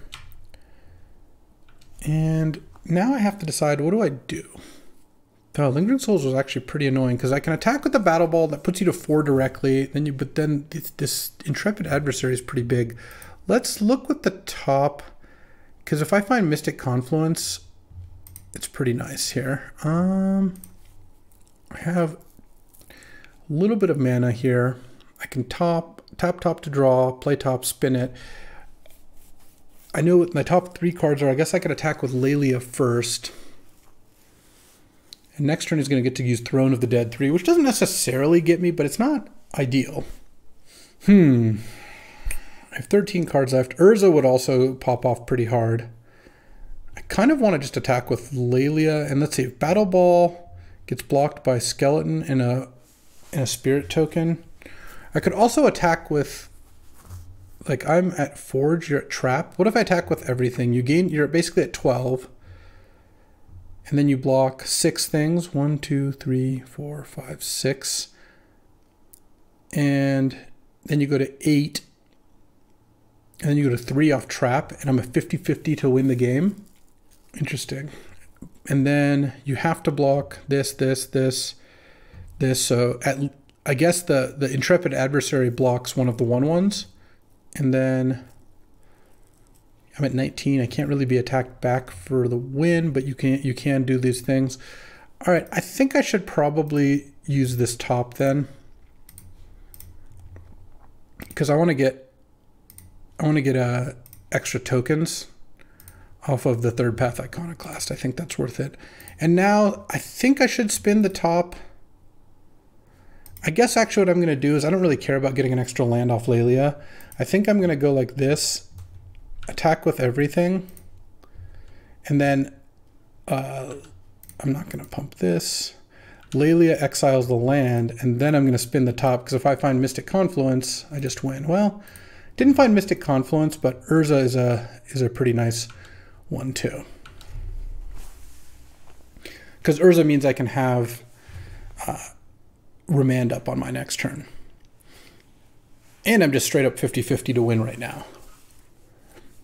And now I have to decide, what do I do? The Lingering Souls was actually pretty annoying because I can attack with the Battle Ball that puts you to 4 directly. But then this Intrepid Adversary is pretty big. Let's look with the top, because if I find Mystic Confluence, it's pretty nice here. I have a little bit of mana here. I can tap top to draw, play top, spin it. I know what my top 3 cards are. I guess I could attack with Lelia first. And next turn is going to get to use Throne of the Dead 3, which doesn't necessarily get me, but it's not ideal. I have 13 cards left. Urza would also pop off pretty hard. I kind of want to just attack with Lelia, and let's see if Battle Ball gets blocked by Skeleton and a Spirit token. I could also attack with, like, I'm at Forge, you're at Trap. What if I attack with everything? You're basically at 12, and then you block 6 things. 1, 2, 3, 4, 5, 6, and then you go to 8, and then you go to 3 off Trap, and I'm a 50-50 to win the game. Interesting. And then you have to block this, this, this, this. So I guess the Intrepid Adversary blocks one of the 1/1s. And then I'm at 19. I can't really be attacked back for the win, but you can do these things. All right, I think I should probably use this top then, because I want to get extra tokens off of the Third Path Iconoclast. I think that's worth it. And now I think I should spin the top. I guess actually what I'm gonna do is, I don't really care about getting an extra land off Lelia. I think I'm gonna go like this, attack with everything, and then I'm not gonna pump this. Lelia exiles the land, and then I'm gonna spin the top, because if I find Mystic Confluence, I just win. Well, didn't find Mystic Confluence, but Urza is a pretty nice 1/2, because Urza means I can have Remand up on my next turn, and I'm just straight up 50-50 to win right now.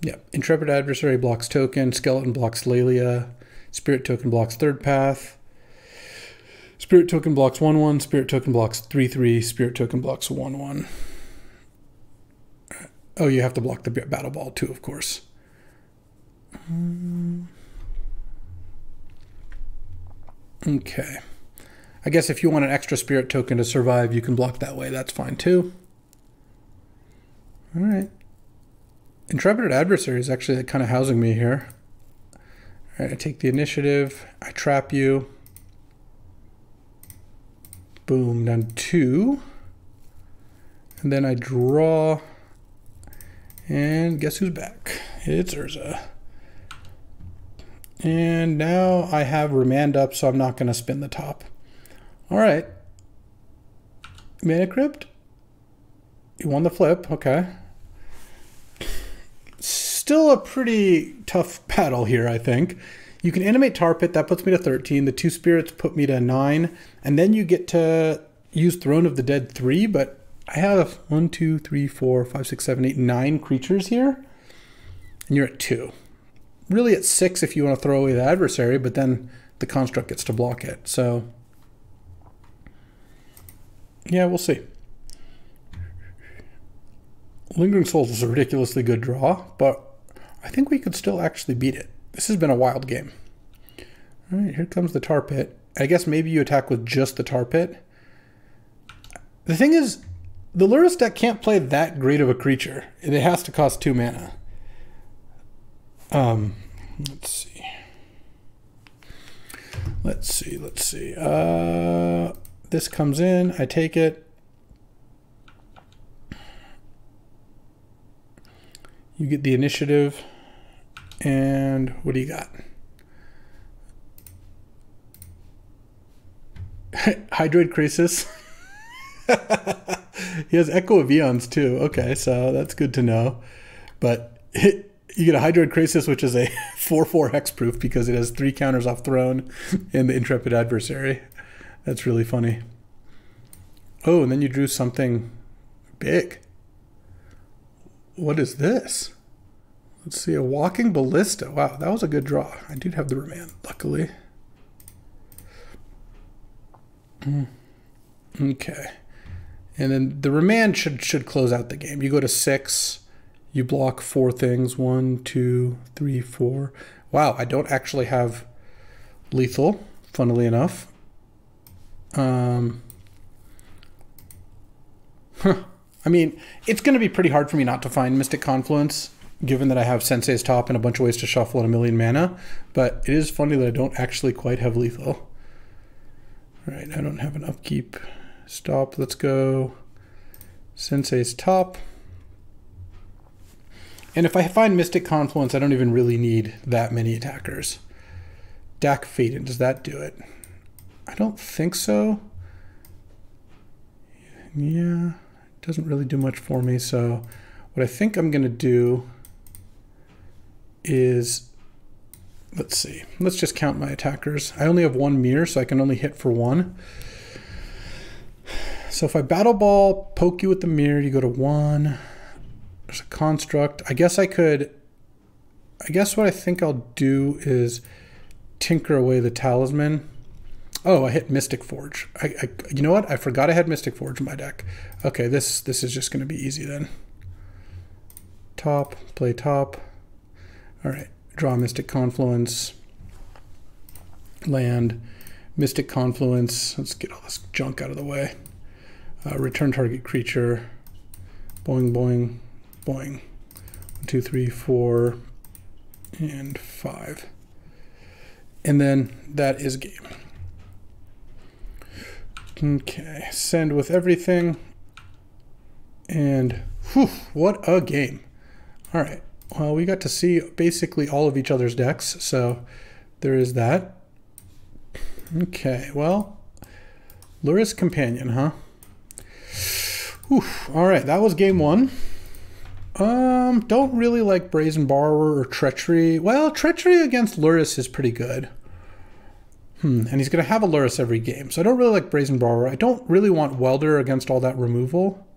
Yep. Intrepid Adversary blocks token, Skeleton blocks Lelia, Spirit token blocks Third Path, Spirit token blocks 1/1, Spirit token blocks 3/3, Spirit token blocks 1/1. Oh, you have to block the battle ball too, of course. Okay. I guess if you want an extra spirit token to survive, you can block that way. That's fine too. All right. Intrepid Adversary is actually kind of housing me here. All right, I take the initiative. I trap you. Boom, down two. And then I draw. And guess who's back? It's Urza. And now I have Remand up, so I'm not going to spin the top. All right. Mana Crypt? You won the flip, okay. Still a pretty tough battle here, I think. You can animate Tar Pit, that puts me to 13. The two spirits put me to 9. And then you get to use Throne of the Dead 3, but I have 1, 2, 3, 4, 5, 6, 7, 8, 9 creatures here. And you're at 2. Really at 6 if you want to throw away the adversary, but then the construct gets to block it. So, yeah, we'll see. Lingering Souls is a ridiculously good draw, but I think we could still actually beat it. This has been a wild game. All right, here comes the Tar Pit. I guess maybe you attack with just the Tar Pit. The thing is, the Lurrus deck can't play that great of a creature. It has to cost 2 mana. Let's see. Let's see. This comes in, I take it. You get the initiative, and what do you got? Hydroid Crisis. He has Echo of Eons too. Okay, so that's good to know. But you get a Hydroid Crisis, which is a 4/4 hexproof because it has 3 counters off Throne and the Intrepid Adversary. That's really funny. Oh, and then you drew something big. What is this? Let's see, a Walking Ballista. Wow, that was a good draw. I did have the Remand, luckily. Okay. And then the Remand should close out the game. You go to 6. You block 4 things. 1, 2, 3, 4. Wow, I don't actually have lethal, funnily enough. I mean, it's going to be pretty hard for me not to find Mystic Confluence, given that I have Sensei's Top and a bunch of ways to shuffle and 1,000,000 mana, but it is funny that I don't actually quite have lethal. All right, I don't have an upkeep. Stop, let's go Sensei's Top. And if I find Mystic Confluence, I don't even really need that many attackers. Dack Fayden, does that do it? I don't think so. Yeah. Doesn't really do much for me, so what I think I'm gonna do is, let's see, let's just count my attackers. I only have 1 mirror, so I can only hit for 1. So if I battle ball, poke you with the mirror, you go to 1. There's a construct. I guess what I think I'll do is tinker away the talisman. Oh, I hit Mystic Forge. You know what? I forgot I had Mystic Forge in my deck. Okay, this is just going to be easy then. Top, play top. All right, draw Mystic Confluence. Land, Mystic Confluence. Let's get all this junk out of the way. Return target creature. Boing, boing, boing. 1, 2, 3, 4, and 5. And then that is game. Okay, send with everything, and whew, what a game. All right, well, we got to see basically all of each other's decks, so there is that. Okay, well, Lurrus Companion, huh? Whew, all right, that was game 1. Don't really like Brazen Borrower or Treachery. Well, Treachery against Lurrus is pretty good. And he's going to have a Lurrus every game. So I don't really like Brazen Borrower. I don't really want Welder against all that removal.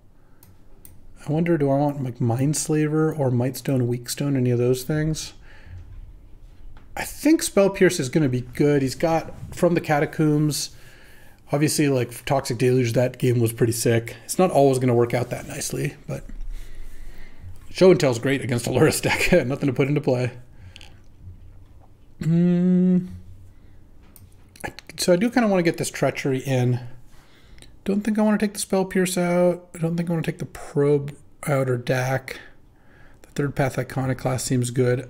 I wonder, do I want like Mindslaver or Mightstone, Weakstone, any of those things? I think Spell Pierce is going to be good. He's got From the Catacombs. Obviously, like Toxic Deluge, that game was pretty sick. It's not always going to work out that nicely, but it Show and Tell's great against Allura's deck. Nothing to put into play. So I do kind of want to get this Treachery in. Don't think I want to take the Spell Pierce out. I don't think I want to take the Probe out or Dack. The Third Path Iconoclast seems good.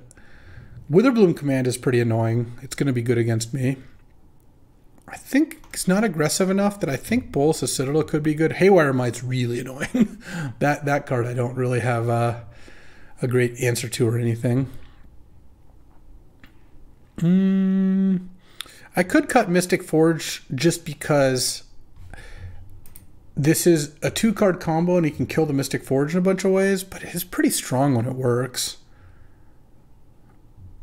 Witherbloom Command is pretty annoying. It's going to be good against me. I think it's not aggressive enough that I think Bolas' Citadel could be good. Haywire Might's really annoying. that card I don't really have a great answer to or anything. I could cut Mystic Forge just because this is a 2-card combo and he can kill the Mystic Forge in a bunch of ways, but it's pretty strong when it works.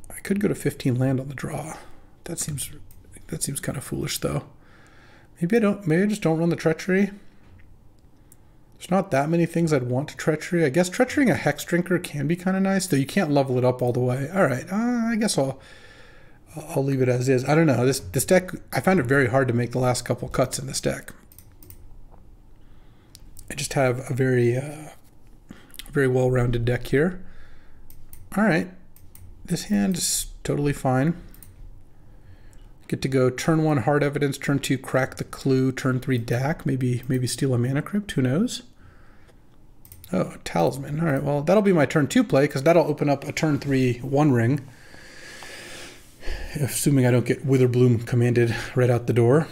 I could go to 15 land on the draw. That seems kind of foolish though. Maybe I just don't run the Treachery. There's not that many things I'd want to Treachery. I guess Treacherying a Hex Drinker can be kind of nice, though you can't level it up all the way. All right, I guess I'll leave it as is. I don't know. This deck, I found it very hard to make the last couple cuts in this deck. I just have a very well-rounded deck here. All right, this hand is totally fine. Get to go turn 1 Hard Evidence, turn 2 Crack the Clue, turn 3 Dack, maybe steal a Mana Crypt, who knows? Oh, Talisman. All right, well, that'll be my turn 2 play because that'll open up a turn 3 One Ring, assuming I don't get Witherbloom Commanded right out the door.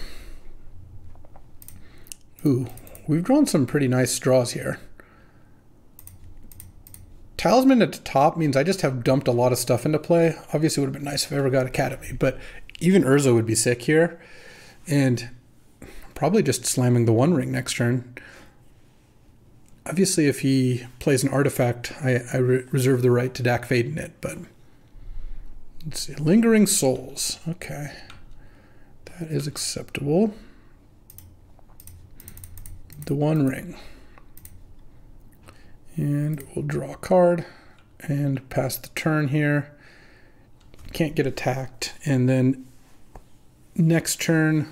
Ooh. We've drawn some pretty nice draws here. Talisman at the top means I just have dumped a lot of stuff into play. Obviously, it would have been nice if I ever got Academy, but even Urza would be sick here. And probably just slamming the One Ring next turn. Obviously, if he plays an artifact, I reserve the right to Dack Fayden it, but let's see. Lingering Souls. Okay. That is acceptable. The One Ring, and we'll draw a card and pass the turn here. Can't get attacked, and then next turn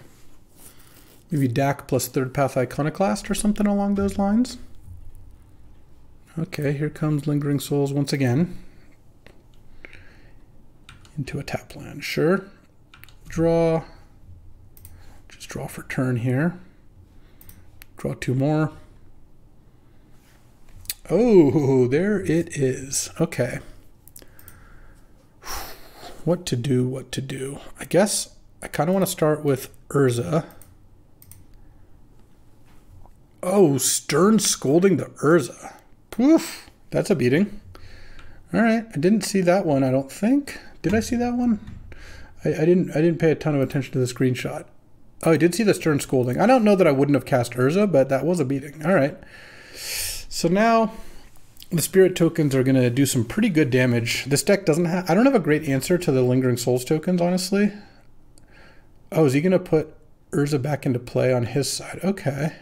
maybe Dack plus Third Path Iconoclast or something along those lines. Okay, here comes Lingering Souls once again into a tap land. Sure, draw. Just draw for turn here. Draw 2 more. Oh, there it is. Okay. What to do, what to do. I guess I kind of want to start with Urza. Oh, Stern Scolding the Urza. Poof, that's a beating. All right, I didn't see that one, I don't think. Did I see that one? I didn't pay a ton of attention to the screenshot. Oh, I did see the Stern Scolding. I don't know that I wouldn't have cast Urza, but that was a beating. All right. So now the Spirit tokens are going to do some pretty good damage. This deck doesn't have... I don't have a great answer to the Lingering Souls tokens, honestly. Oh, is he going to put Urza back into play on his side? Okay.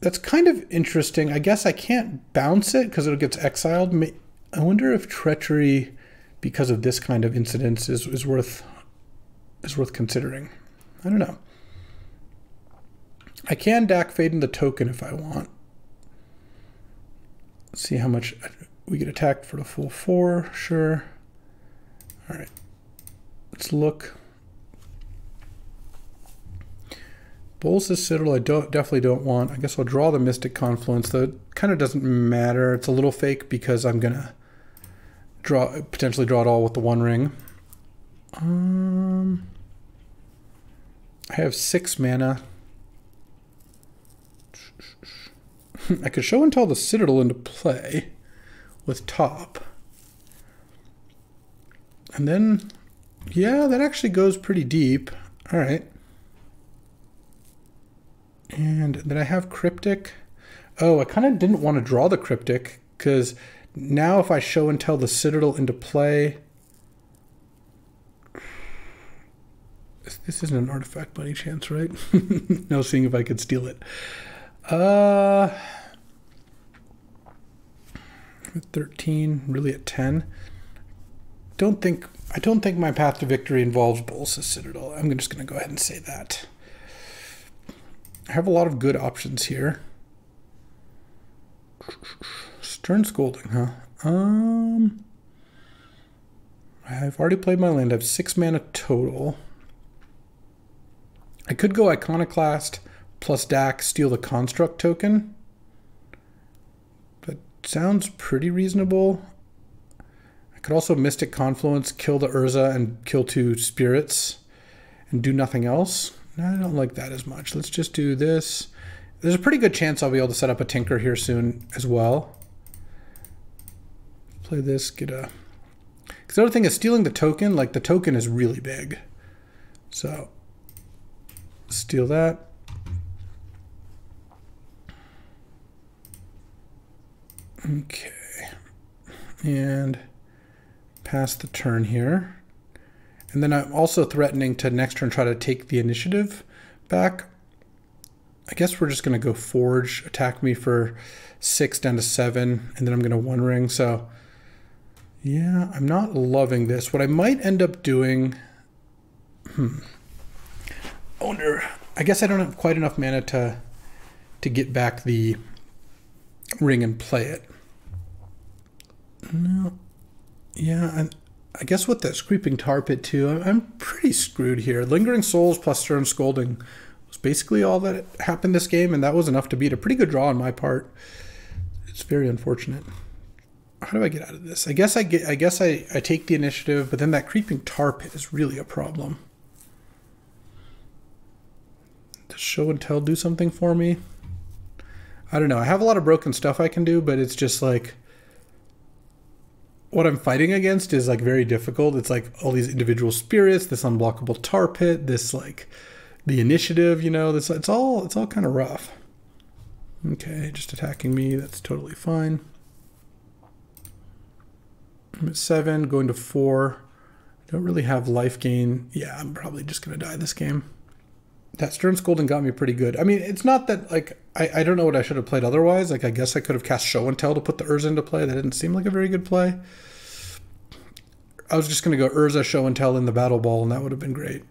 That's kind of interesting. I guess I can't bounce it because it gets exiled. I wonder if Treachery, because of this kind of incidence, is worth considering. I don't know. I can Dack Fayden the token if I want. Let's see how much we get attacked for the full 4. Sure. All right. Let's look. Bolas' Citadel I definitely don't want. I guess I'll draw the Mystic Confluence, though it kind of doesn't matter. It's a little fake because I'm going to potentially draw it all with the One Ring. I have 6 mana. I could Show and Tell the Citadel into play with top. And then, yeah, that actually goes pretty deep. All right. And then I have Cryptic. Oh, I kind of didn't want to draw the Cryptic because now if I Show and Tell the Citadel into play... This isn't an artifact by any chance, right? Now seeing if I could steal it. 13, really at 10. I don't think my path to victory involves Bolas' Citadel. I'm just going to go ahead and say that. I have a lot of good options here. Stern Scolding, huh? I've already played my land. I have 6 mana total. I could go Iconoclast plus Dack, steal the Construct token. That sounds pretty reasonable. I could also Mystic Confluence, kill the Urza, and kill 2 spirits, and do nothing else. No, I don't like that as much. Let's just do this. There's a pretty good chance I'll be able to set up a Tinker here soon as well. Play this, get a... Because the other thing is stealing the token. Like, the token is really big. So, steal that. Okay. And pass the turn here. And then I'm also threatening to next turn try to take the initiative back. I guess we're just going to go Forge, attack me for 6 down to 7, and then I'm going to One Ring. So, yeah, I'm not loving this. What I might end up doing... I wonder... I guess I don't have quite enough mana to get back the ring and play it. No. Yeah, I guess with that Creeping Tar Pit too, I'm pretty screwed here. Lingering Souls plus Stern Scolding was basically all that happened this game, and that was enough to beat a pretty good draw on my part. It's very unfortunate. How do I get out of this? I guess I take the initiative, but then that Creeping Tar Pit is really a problem. Does Show and Tell do something for me? I don't know. I have a lot of broken stuff I can do, but it's just like... What I'm fighting against is like very difficult. It's like all these individual spirits, this unblockable tar pit, this like the initiative, you know, this it's all kind of rough. Okay, just attacking me, that's totally fine. I'm at 7, going to 4. I don't really have life gain. Yeah, I'm probably just gonna die this game. That Stern Scolding got me pretty good. I mean, it's not that, like, I don't know what I should have played otherwise. Like, I guess I could have cast Show and Tell to put the Urza into play. That didn't seem like a very good play. I was just going to go Urza, Show and Tell in the Battle Ball, and that would have been great.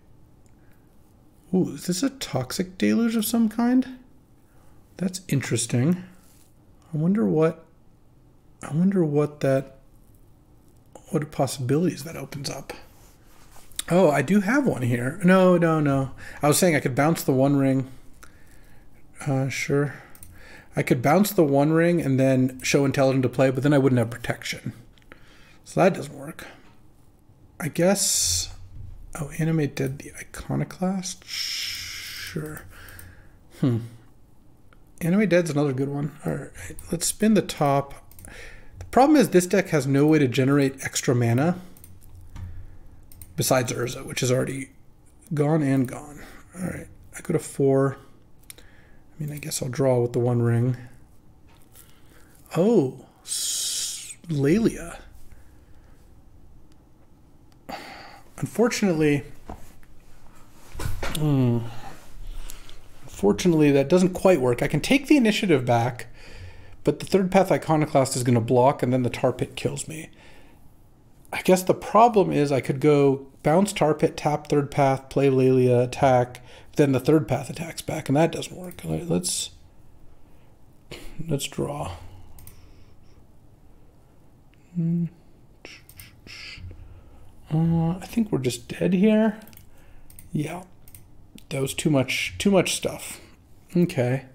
Ooh, is this a Toxic Deluge of some kind? That's interesting. What possibilities that opens up. Oh, I do have one here. No. I was saying I could bounce the One Ring. Sure. I could bounce the One Ring and then Show and Tell into play, but then I wouldn't have protection. So that doesn't work. I guess... Oh, Animate Dead the Iconoclast? Sure. Animate Dead's another good one. All right, let's spin the top. The problem is this deck has no way to generate extra mana. Besides Urza, which is already gone and gone. All right, I go to 4. I mean, I guess I'll draw with the One Ring. Oh, Lelia. Unfortunately, that doesn't quite work. I can take the initiative back, but the Third Path Iconoclast is going to block, and then the Tar Pit kills me. I guess the problem is I could go bounce Tar Pit, tap Third Path, play Lelia, attack, then the Third Path attacks back, and that doesn't work. Let's draw. I think we're just dead here. Yeah, that was too much stuff. Okay.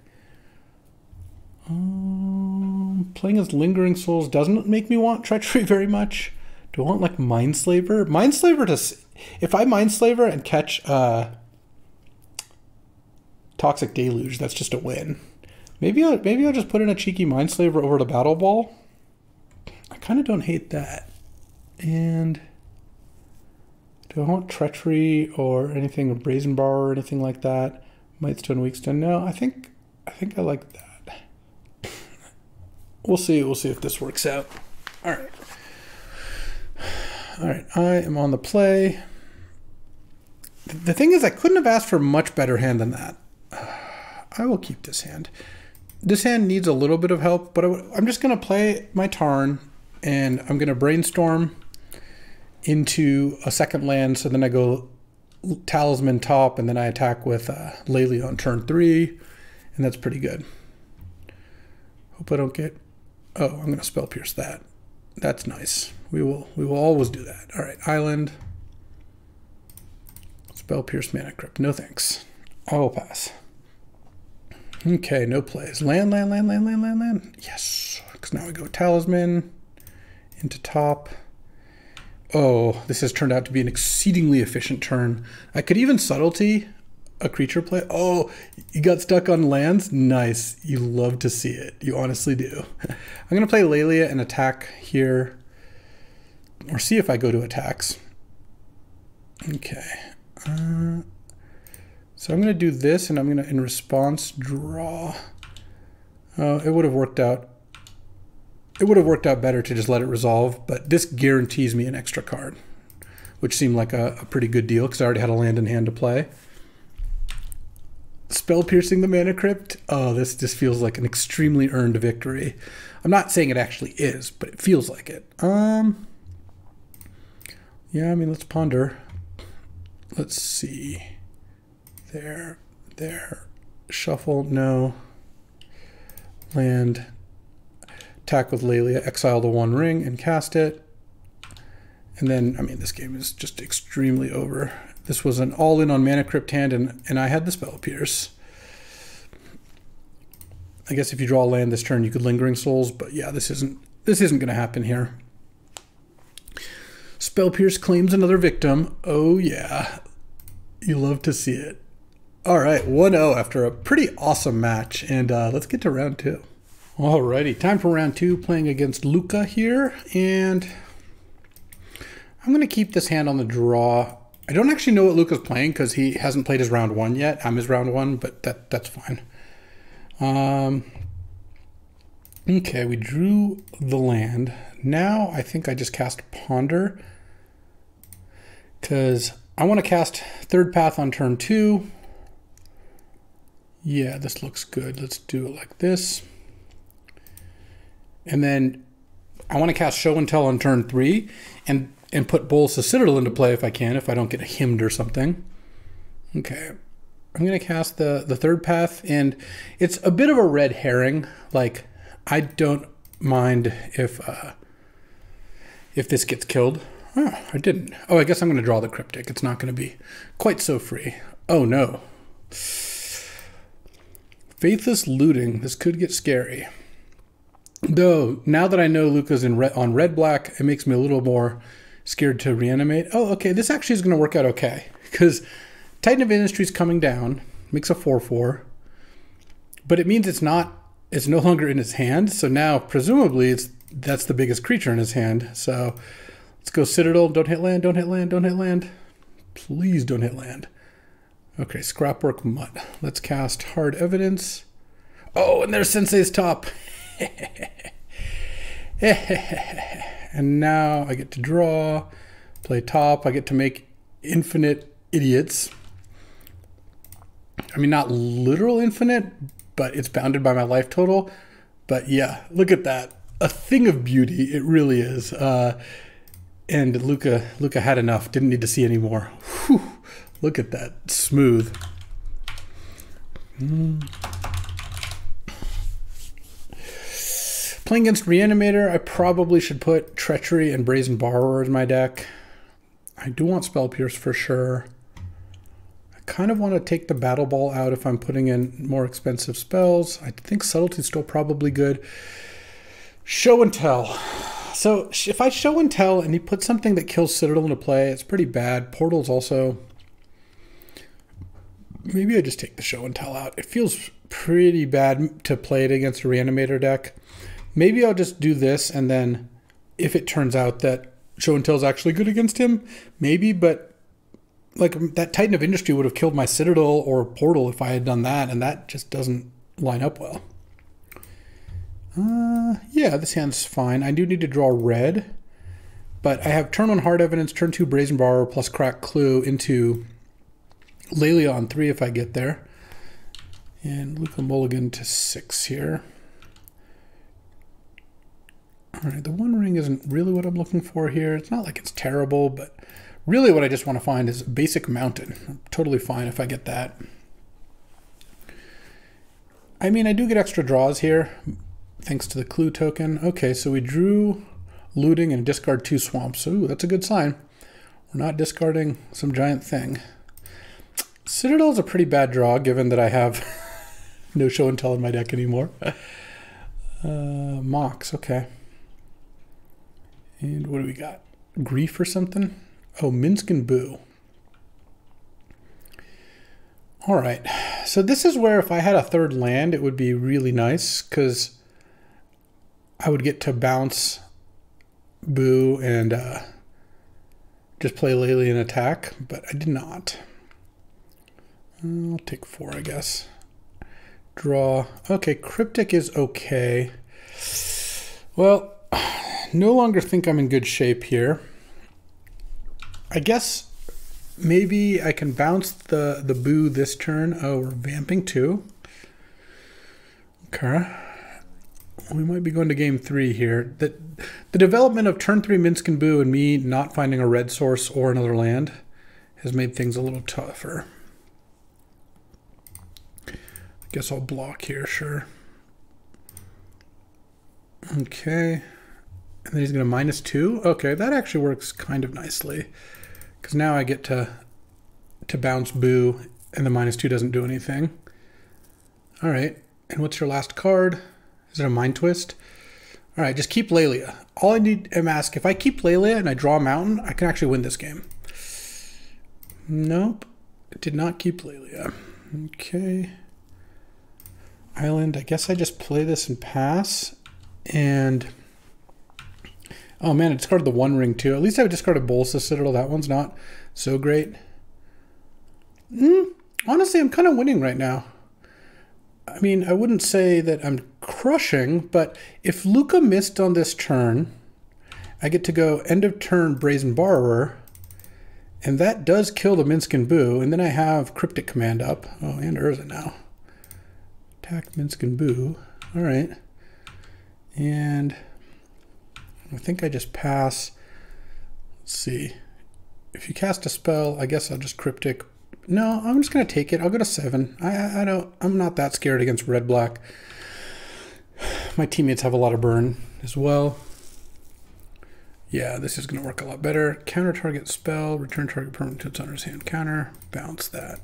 Playing as Lingering Souls doesn't make me want Treachery very much. Do I want, like, Mindslaver? If I Mindslaver and catch Toxic Deluge, that's just a win. Maybe I'll just put in a cheeky Mindslaver over the Battle Ball. I kind of don't hate that. And do I want Treachery or anything, a Brazen Borrower or anything like that? Mightstone, Weakstone? No, I think I like that. We'll see if this works out. All right. All right, I am on the play. The thing is, I couldn't have asked for a much better hand than that. I will keep this hand. This hand needs a little bit of help, but I'm just going to play my Tarn, and I'm going to Brainstorm into a second land, so then I go Talisman top, and then I attack with Lelia on turn 3, and that's pretty good. Hope I don't get Oh, I'm going to Spell Pierce that. That's nice. We will always do that. All right, Island. Spell Pierce Mana Crypt. No thanks. I will pass. Okay, no plays. Land. Yes, because now we go Talisman into top. Oh, this has turned out to be an exceedingly efficient turn. I could even subtlety a creature play. Oh, you got stuck on lands? Nice. You love to see it. You honestly do. I'm going to play Lelia and attack here. Or see if I go to attacks. Okay. So I'm going to do this, and I'm going to, in response, draw. It would have worked out. It would have worked out better to just let it resolve, but this guarantees me an extra card, which seemed like a pretty good deal because I already had a land in hand to play. Spell piercing the Mana Crypt. Oh, this just feels like an extremely earned victory. I'm not saying it actually is, but it feels like it. Yeah, I mean, let's ponder. Let's see. There. Shuffle, no. Land. Attack with Lelia, exile the One Ring and cast it. And then, I mean, this game is just extremely over. This was an all-in on Mana Crypt hand, and I had the Spell Pierce. I guess if you draw a land this turn, you could Lingering Souls, but yeah, this isn't going to happen here. Spell Pierce claims another victim. Oh yeah, you love to see it. All right, 1-0 after a pretty awesome match, and let's get to round two. Alrighty, time for round two, playing against Luca here, and I'm going to keep this hand on the draw. I don't actually know what Luca's playing because he hasn't played his round one yet. I'm his round one, but that's fine. Okay, we drew the land. Now I think I just cast Ponder because I want to cast Third Path on turn two. Yeah, this looks good. Let's do it like this. And then I want to cast Show and Tell on turn three and put Bolas the Citadel into play if I can, if I don't get hymned or something. Okay, I'm going to cast the Third Path, and it's a bit of a red herring. Like, I don't mind if this gets killed. Oh, I didn't. Oh, I guess I'm going to draw the Cryptic. It's not going to be quite so free. Oh, no. Faithless Looting. This could get scary. Though, now that I know Luca's in on red-black, it makes me a little more scared to reanimate. Oh, okay, this actually is going to work out okay, because Titan of Industry's coming down, makes a 4-4, but it means it's no longer in his hand, so now, presumably, that's the biggest creature in his hand. So, let's go Citadel, don't hit land. Please don't hit land. Okay, Scrapwork Mutt. Let's cast Hard Evidence. Oh, and there's Sensei's Top! And now I get to draw, play top. I get to make infinite idiots. I mean, not literal infinite, but it's bounded by my life total. But yeah, look at that. A thing of beauty. It really is. And Luca had enough. Didn't need to see any more. Whew, look at that. Smooth. Playing against Reanimator, I probably should put Treachery and Brazen Borrower in my deck. I do want Spell Pierce for sure. I kind of want to take the Battle Ball out if I'm putting in more expensive spells. I think Subtlety's still probably good. Show and Tell. So if I Show and Tell and he puts something that kills Citadel into play, it's pretty bad. Portal's also... Maybe I just take the Show and Tell out. It feels pretty bad to play it against a Reanimator deck. Maybe I'll just do this, and then if it turns out that Show and Tell is actually good against him, maybe, but like that Titan of Industry would have killed my Citadel or Portal if I had done that, and that just doesn't line up well. Yeah, this hand's fine. I do need to draw red, but I have turn one Hard Evidence, turn two Brazen Borrower plus Crack Clue into Lelia on three if I get there. And Luca Mulligan to 6 here. All right, the One Ring isn't really what I'm looking for here. It's not like it's terrible, but really what I just want to find is basic mountain. I'm totally fine if I get that. I mean, I do get extra draws here. thanks to the clue token. Okay, so we drew looting and discard 2 swamps. Ooh, that's a good sign. We're not discarding some giant thing. Citadel is a pretty bad draw, given that I have no show and tell in my deck anymore. Mox, okay. And what do we got? Grief or something? Oh, Minsk and Boo. All right, so this is where if I had a third land, it would be really nice because I would get to bounce Boo and just play Lele and attack, but I did not. I'll take 4, I guess. Draw. Okay, Cryptic is okay. Well, no longer think I'm in good shape here. I guess maybe I can bounce the Boo this turn. Oh, we're vamping too. Okay. We might be going to game 3 here. The development of turn 3 Minsk and Boo and me not finding a red source or another land has made things a little tougher. I guess I'll block here, sure. Okay. And then he's going to -2. Okay, that actually works kind of nicely. Because now I get to bounce Boo, and the -2 doesn't do anything. All right, and what's your last card? Is it a Mind Twist? All right, just keep Lelia. All I need am ask, if I keep Lelia and I draw a mountain, I can actually win this game. Nope, I did not keep Lelia. Okay. Island, I guess I just play this and pass. And... oh man, I discarded the One Ring too. At least I discarded Bolsa Citadel. That one's not so great. Honestly, I'm kind of winning right now. I mean, I wouldn't say that I'm crushing, but if Luca missed on this turn, I get to go end of turn Brazen Borrower, and that does kill the Minsk and Boo, and then I have Cryptic Command up. Oh, and Urza now. Attack Minsk and Boo. All right. And... I think I just pass. Let's see. If you cast a spell, I guess I'll just Cryptic. No, I'm just gonna take it. I'll go to 7. I don't. I'm not that scared against red black. My teammates have a lot of burn as well. Yeah, this is gonna work a lot better. Counter target spell. Return target permanent to its owner's hand. Counter. Bounce that.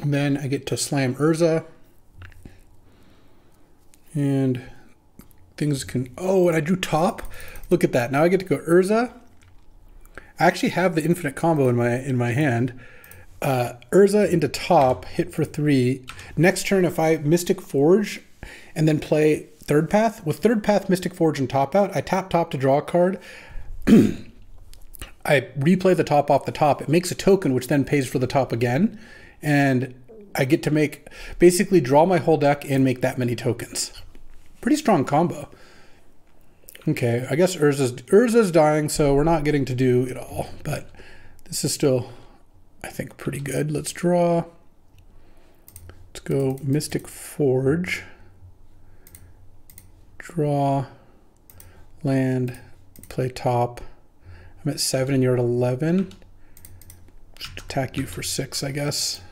And then I get to slam Urza. And things can... oh, and I drew top. Look at that. Now I get to go Urza. I actually have the infinite combo in my hand. Urza into top, hit for 3. Next turn, if I Mystic Forge and then play Third Path, with Third Path, Mystic Forge, and top out, I tap top to draw a card. I replay the top off the top. It makes a token, which then pays for the top again. And I get to make... basically draw my whole deck and make that many tokens. Pretty strong combo. Okay, I guess Urza's dying, so we're not getting to do it all, but this is still, I think, pretty good. Let's draw. Let's go Mystic Forge. Draw, land, play top. I'm at 7 and you're at 11. Just attack you for 6, I guess.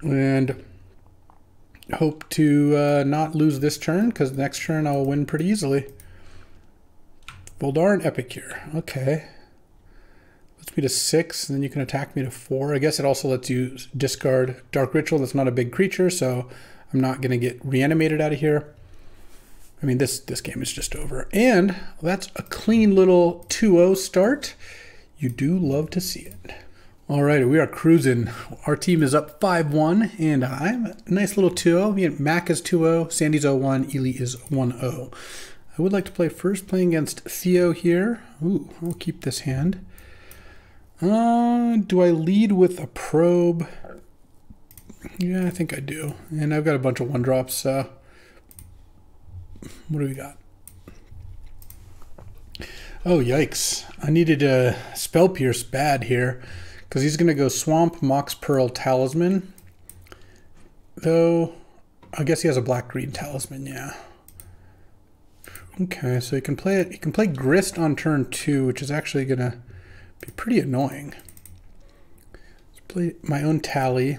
And... hope to not lose this turn, because next turn I'll win pretty easily. Voldaren Epicure. Okay. Let's be to 6, and then you can attack me to 4. I guess it also lets you discard Dark Ritual. That's not a big creature, so I'm not going to get reanimated out of here. I mean, this game is just over. And that's a clean little 2-0 start. You do love to see it. All right, we are cruising. Our team is up 5-1, and I'm a nice little 2-0. Mac is 2-0, Sandy's 0-1, Ely is 1-0. I would like to play first, playing against Theo here. Ooh, I'll keep this hand. Do I lead with a probe? Yeah, I think I do. And I've got a bunch of 1-drops, so... what do we got? Oh, yikes. I needed a Spell Pierce bad here. Because he's going to go Swamp, Mox, Pearl, Talisman. Though, I guess he has a Black-Green Talisman, yeah. Okay, so he can play it. He can play Grist on turn 2, which is actually going to be pretty annoying. Let's play my own Tally.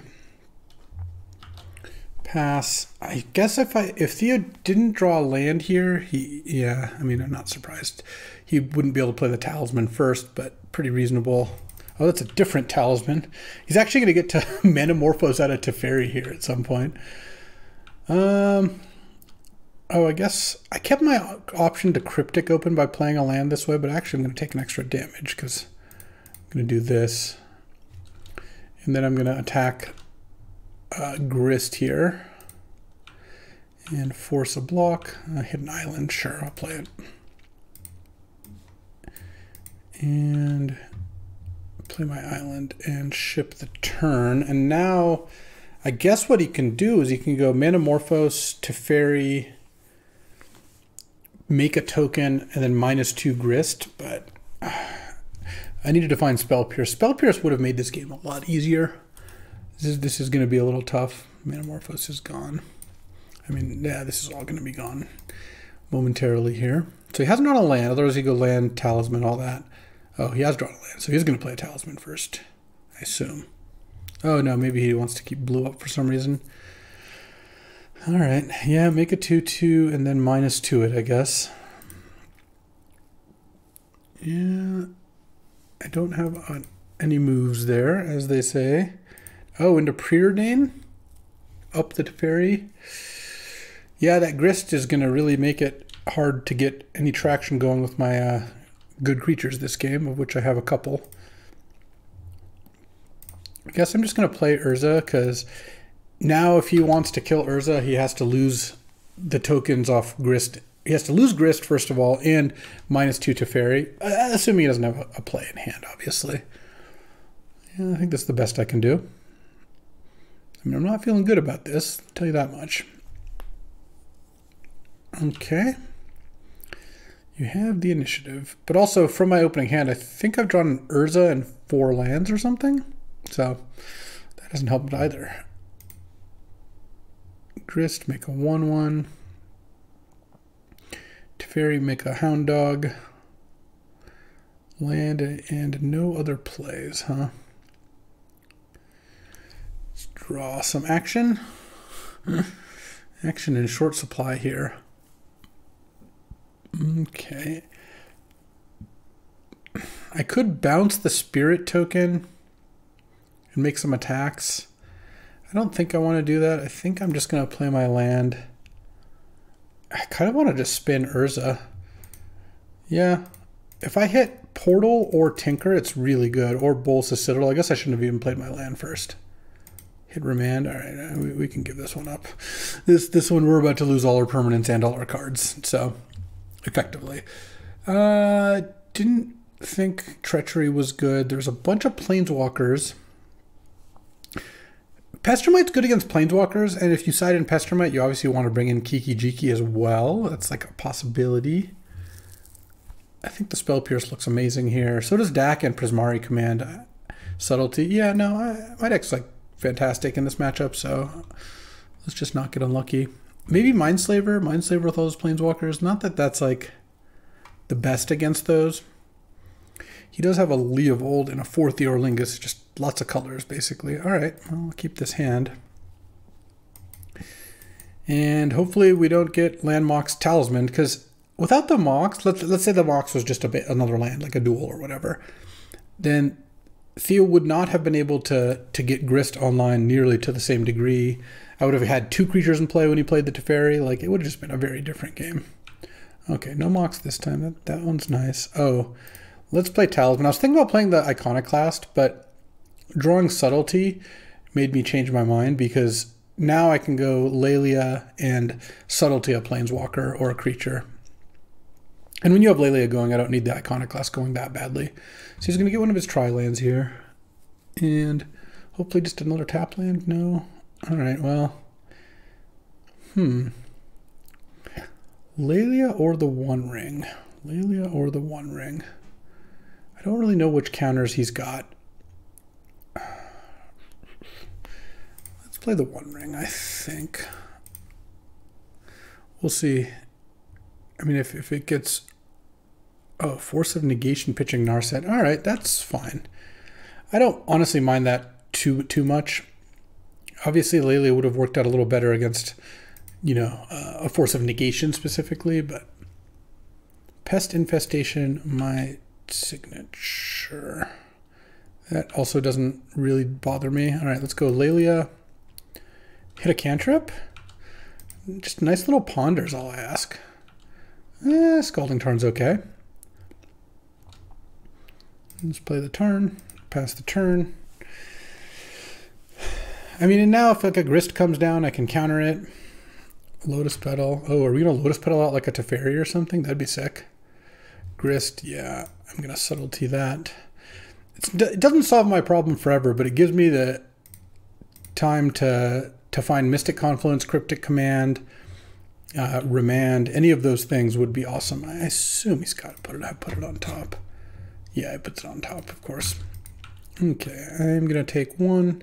Pass. I guess if Theo didn't draw a land here, yeah, I mean, I'm not surprised. He wouldn't be able to play the Talisman first, but pretty reasonable. Oh, that's a different Talisman. He's actually going to get to Metamorphose out of Teferi here at some point. Oh, I guess I kept my option to Cryptic open by playing a land this way, but actually I'm going to take an extra damage because I'm going to do this. And then I'm going to attack Grist here and force a block. Hit an island, sure, I'll play it. And play my island and ship the turn. And now I guess what he can do is he can go Metamorphose, Teferi, make a token, and then -2 Grist, but I needed to find Spell Pierce. Spell Pierce would have made this game a lot easier. This is going to be a little tough. Metamorphose is gone. I mean, yeah, this is all going to be gone momentarily here. So he hasn't drawn a land, otherwise he'd go land, Talisman, all that. Oh, he has drawn a land, so he's going to play a Talisman first, I assume. Oh no, maybe he wants to keep blue up for some reason. All right, yeah, make a 2/2 and then -2 it, I guess. Yeah, I don't have any moves there, as they say. Oh, into Preordain, up the Teferi. Yeah, that Grist is going to really make it hard to get any traction going with my good creatures this game, of which I have a couple. I guess I'm just going to play Urza, because now if he wants to kill Urza, he has to lose the tokens off Grist. He has to lose Grist, first of all, and -2 Teferi, assuming he doesn't have a play in hand, obviously. Yeah, I think that's the best I can do. I mean, I'm not feeling good about this, I'll tell you that much. Okay. You have the initiative. But also, from my opening hand, I think I've drawn an Urza and 4 lands or something. So, that doesn't help either. Grist, make a 1/1. Teferi, make a Hound Dog. Land and no other plays, huh? Let's draw some action. Action in short supply here. Okay. I could bounce the Spirit token and make some attacks. I don't think I want to do that. I think I'm just going to play my land. I kind of want to just spin Urza. Yeah. If I hit Portal or Tinker, it's really good. Or Bolus' Citadel. I guess I shouldn't have even played my land first. Hit Remand. All right, we can give this one up. This one, we're about to lose all our permanents and all our cards. So, effectively. Didn't think Treachery was good. There's a bunch of Planeswalkers. Pestermite's good against Planeswalkers, and if you side in Pestermite, you obviously want to bring in Kiki-Jiki as well. That's like a possibility. I think the Spell Pierce looks amazing here. So does Dack and Prismari Command. Subtlety. Yeah, no, my deck's like fantastic in this matchup, so let's just not get unlucky. Maybe Mindslaver. Mindslaver with all those Planeswalkers. Not that that's like the best against those. He does have a Leovold and a 4th Eolingus, just lots of colors, basically. All right, well, I'll keep this hand. And hopefully we don't get land Mox Talisman, because without the Mox, let's say the Mox was just another land, like a duel or whatever, then Theo would not have been able to get Grist online nearly to the same degree. I would have had 2 creatures in play when he played the Teferi. Like, it would have just been a very different game. Okay, no Mox this time. That one's nice. Oh, let's play Talisman. I was thinking about playing the Iconoclast, but drawing Subtlety made me change my mind, because now I can go Lelia and Subtlety a Planeswalker or a creature. And when you have Lelia going, I don't need the Iconoclast going that badly. So he's going to get one of his tri-lands here. And hopefully just another tap land? No? All right, well. Lelia or the One Ring? Lelia or the One Ring? I don't really know which counters he's got. Let's play the One Ring, I think. We'll see. I mean, if it gets... Oh, Force of Negation pitching Narset. All right, that's fine. I don't honestly mind that too much. Obviously, Lelia would have worked out a little better against, you know, a Force of Negation specifically, but Pest Infestation, my signature. That also doesn't really bother me. All right, let's go Lelia. Hit a cantrip. Just nice little ponders, I'll ask. Scalding Tarn's okay. Let's play the turn, pass the turn. I mean, and now if like a Grist comes down, I can counter it. Lotus Petal. Oh, are we gonna Lotus Petal out like a Teferi or something? That'd be sick. Grist, yeah, I'm gonna Subtlety that. It doesn't solve my problem forever, but it gives me the time to find Mystic Confluence, Cryptic Command, Remand. Any of those things would be awesome. I assume he's got to put it. I put it on top. Yeah, it puts it on top, of course. Okay, I'm gonna take one.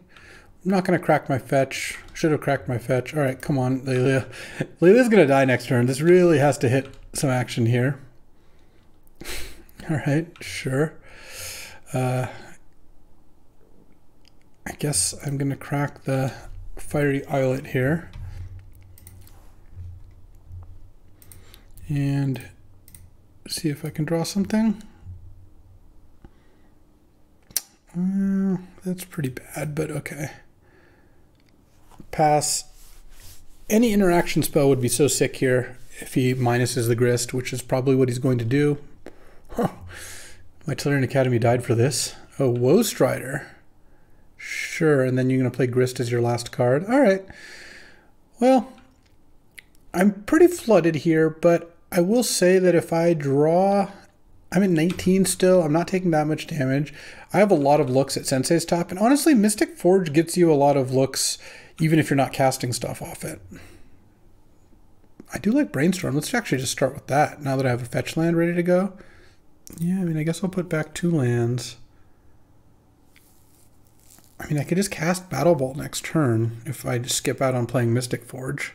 I'm not gonna crack my fetch. Should have cracked my fetch. All right, come on, Lelia. Lelia's gonna die next turn. This really has to hit some action here. All right, sure. I guess I'm gonna crack the Fiery Islet here. And see if I can draw something. That's pretty bad, but okay. Pass. Any interaction spell would be so sick here if he minuses the Grist, which is probably what he's going to do. Huh. My Tolarian Academy died for this. Oh, Woe Strider. Sure, and then you're going to play Grist as your last card. All right. Well, I'm pretty flooded here, but I will say that if I draw... I'm at 19 still. I'm not taking that much damage. I have a lot of looks at Sensei's Top, and honestly, Mystic Forge gets you a lot of looks even if you're not casting stuff off it. I do like Brainstorm. Let's actually just start with that now that I have a fetch land ready to go. Yeah, I mean, I guess I'll put back 2 lands. I mean, I could just cast Battle Vault next turn if I just skip out on playing Mystic Forge.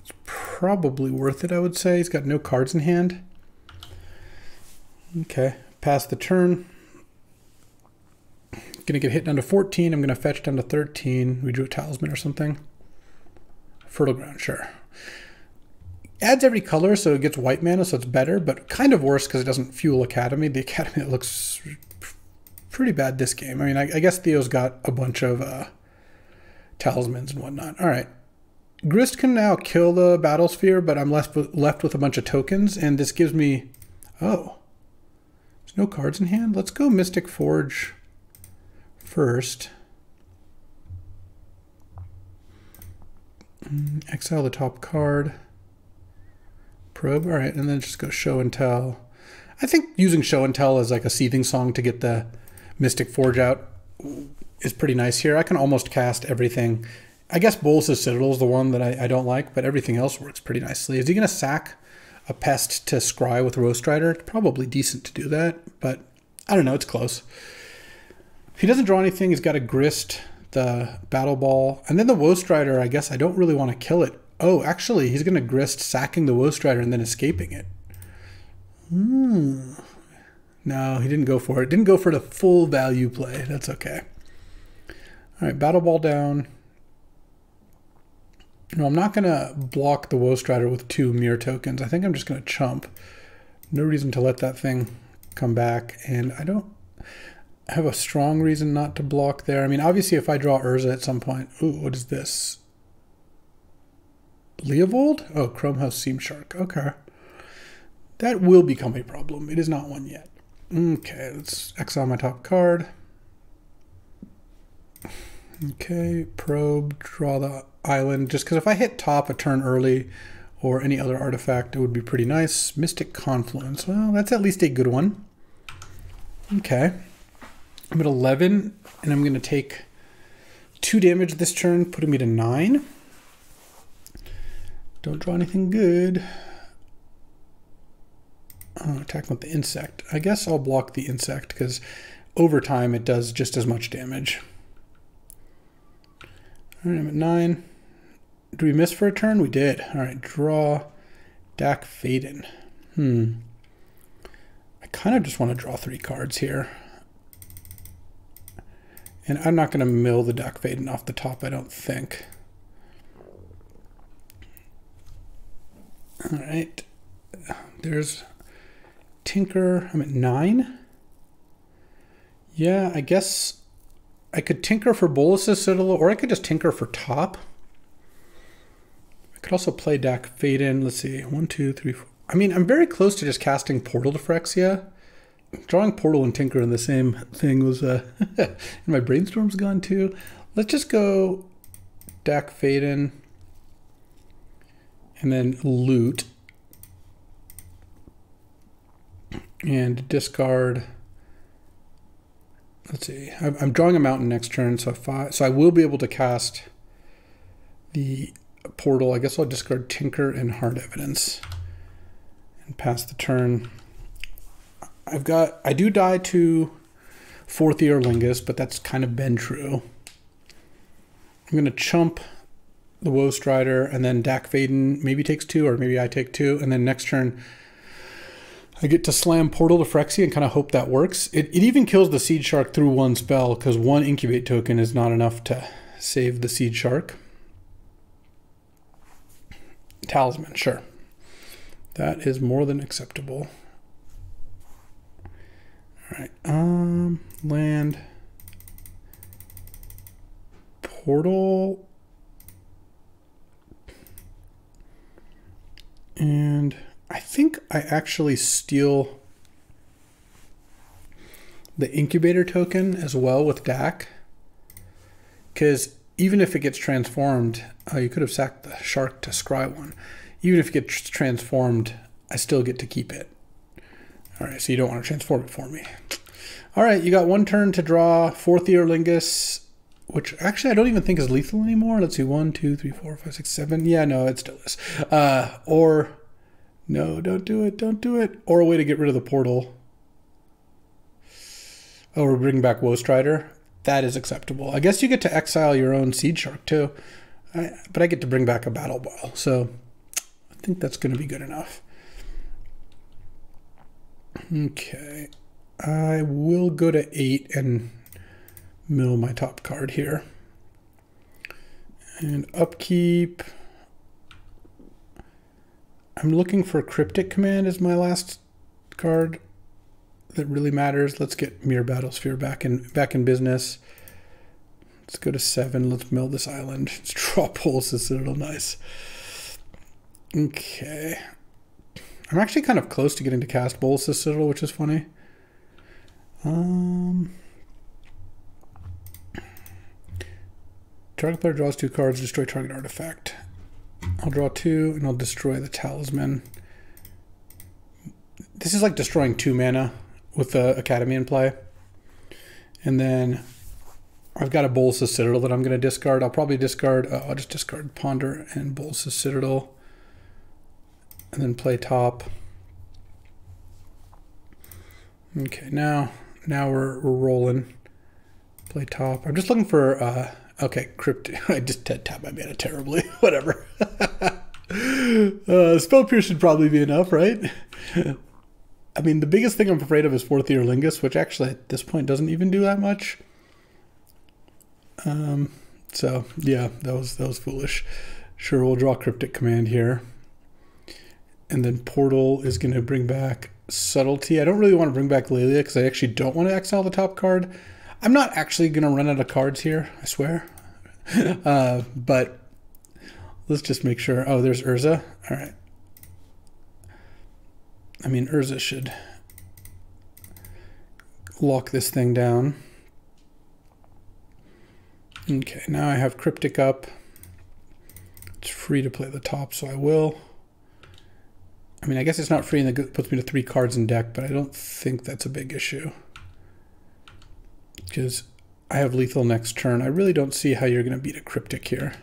It's probably worth it, I would say. He's got no cards in hand. Okay, pass the turn. Gonna get hit down to 14. I'm gonna fetch down to 13. We drew a talisman or something. Fertile Ground, sure. Adds every color, so it gets white mana, so it's better, but kind of worse because it doesn't fuel Academy. The Academy looks pretty bad this game. I mean, I guess Theo's got a bunch of talismans and whatnot. All right. Grist can now kill the Battlesphere, but I'm left with a bunch of tokens, and this gives me... Oh. No cards in hand. Let's go Mystic Forge first. Exile the top card. Probe. All right, and then just go Show and Tell. I think using Show and Tell as like a seething song to get the Mystic Forge out is pretty nice here. I can almost cast everything. I guess Bolus's Citadel is the one that I don't like, but everything else works pretty nicely. Is he going to sack a Pest to scry with Woe Strider? Probably decent to do that, but I don't know, it's close. If he doesn't draw anything, he's got to Grist the Battle Ball. And then the Woe Strider, I guess I don't really want to kill it. Oh, actually, he's going to Grist sacking the Woe Strider and then escaping it. No, he didn't go for it. Didn't go for the full value play. That's okay. All right, Battle Ball down. No, I'm not going to block the Woe Strider with 2 mirror tokens. I think I'm just going to chump. No reason to let that thing come back. And I don't have a strong reason not to block there. I mean, obviously, if I draw Urza at some point... Ooh, what is this? Leovold? Oh, Chromehouse Seam Shark. Okay. That will become a problem. It is not one yet. Okay, let's exile my top card. Okay, probe, draw the island, just because if I hit top a turn early or any other artifact, it would be pretty nice. Mystic Confluence, well, that's at least a good one. Okay, I'm at 11, and I'm going to take 2 damage this turn, putting me to 9. Don't draw anything good. Oh, attack with the insect. I guess I'll block the insect, because over time it does just as much damage. All right, I'm at 9. Did we miss for a turn? We did. All right, draw Dack Fayden. I kind of just want to draw 3 cards here. And I'm not going to mill the Dack Fayden off the top, I don't think. All right. There's Tinker. I'm at 9. Yeah, I guess I could Tinker for Bolas's Citadel, or I could just Tinker for top. I could also play Dack Fayden. Let's see. 1, 2, 3, 4. I mean, I'm very close to just casting Portal to Phyrexia. Drawing Portal and Tinker in the same thing was and my Brainstorm's gone too. Let's just go Dack Fayden and then loot and discard. Let's see. I'm drawing a mountain next turn, so I will be able to cast the Portal. I guess I'll discard Tinker and Hard Evidence and pass the turn. I've got, I do die to 4th Eolingus, but that's kind of been true. I'm going to chump the Woe Strider, and then Dack Fayden maybe takes 2, or maybe I take 2, and then next turn I get to slam Portal to Phyrexia and kind of hope that works. It even kills the Seed Shark through one spell, because one Incubate token is not enough to save the Seed Shark. Talisman, sure. That is more than acceptable. All right, land, portal, and I think I actually steal the incubator token as well with Dack, because even if it gets transformed, you could have sacked the shark to scry one. Even if it gets transformed, I still get to keep it. All right, so you don't want to transform it for me. All right, you got one turn to draw 4th Eolingus, which actually I don't even think is lethal anymore. Let's see, 1, 2, 3, 4, 5, 6, 7. Yeah, no, it still is. Or, no, don't do it, don't do it. Or a way to get rid of the portal. Oh, we're bringing back Woe Strider. That is acceptable. I guess you get to exile your own Seed Shark too, but I get to bring back a Battle Ball. So I think that's gonna be good enough. Okay, I will go to 8 and mill my top card here. And upkeep. I'm looking for Cryptic Command as my last card that really matters. Let's get Mirror Battlesphere back in business. Let's go to 7. Let's mill this island. Let's draw Bolas's Citadel. Nice. Okay. I'm actually kind of close to getting to cast Bolas's Citadel, which is funny. Target player draws 2 cards, destroy target artifact. I'll draw 2 and I'll destroy the talisman. This is like destroying 2 mana with the Academy in play. And then I've got a Bolas's Citadel that I'm going to discard. I'll probably discard, I'll just discard Ponder and Bolas's Citadel. And then play top. Okay, now we're rolling. Play top. I'm just looking for okay, Cryptic. I just tapped my mana terribly. Whatever. Spell Pierce should probably be enough, right? I mean, the biggest thing I'm afraid of is 4th Eolingus, which actually at this point doesn't even do that much. So yeah, that was foolish. Sure, we'll draw Cryptic Command here. And then Portal is going to bring back Subtlety. I don't really want to bring back Lelia because I actually don't want to exile the top card. I'm not actually going to run out of cards here, I swear. But let's just make sure. Oh, there's Urza. All right. I mean, Urza should lock this thing down. Okay, now I have Cryptic up. It's free to play the top, so I will. I mean, I guess it's not free and it puts me to 3 cards in deck, but I don't think that's a big issue. Because I have lethal next turn. I really don't see how you're going to beat a Cryptic here.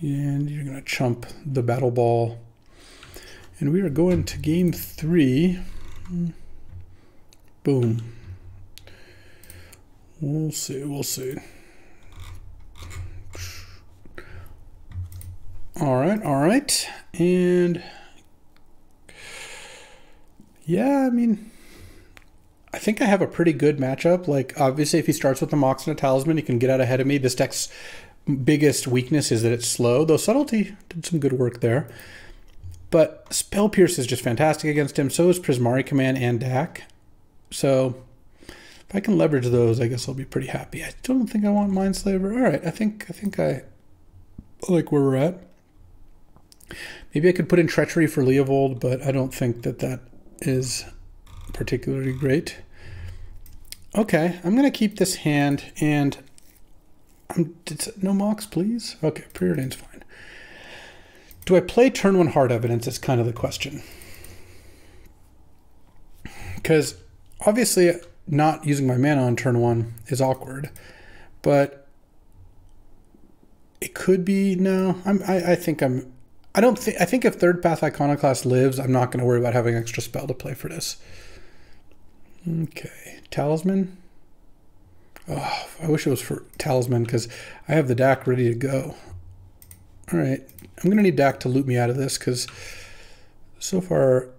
And you're going to chump the Battle Ball. And we are going to game 3. Boom. We'll see, we'll see. All right, all right. And yeah, I mean, I think I have a pretty good matchup. Like, obviously, if he starts with the Mox and a Talisman, he can get out ahead of me. This deck's biggest weakness is that it's slow, though Subtlety did some good work there. But Spell Pierce is just fantastic against him. So is Prismari Command and Dack. So if I can leverage those, I guess I'll be pretty happy. I don't think I want Mindslaver. All right, I think I like where we're at. Maybe I could put in Treachery for Leovold, but I don't think that that is particularly great. Okay, I'm going to keep this hand, and no Mox, please? Okay, Preordain's fine. Do I play turn one Hard Evidence is kind of the question. Because obviously not using my mana on turn one is awkward, but it could be, no, I think if Third Path Iconoclast lives, I'm not going to worry about having extra spell to play for this. Okay, Talisman. Oh, I wish it was for Talisman because I have the Dack ready to go. All right, I'm going to need Dack to loot me out of this because so far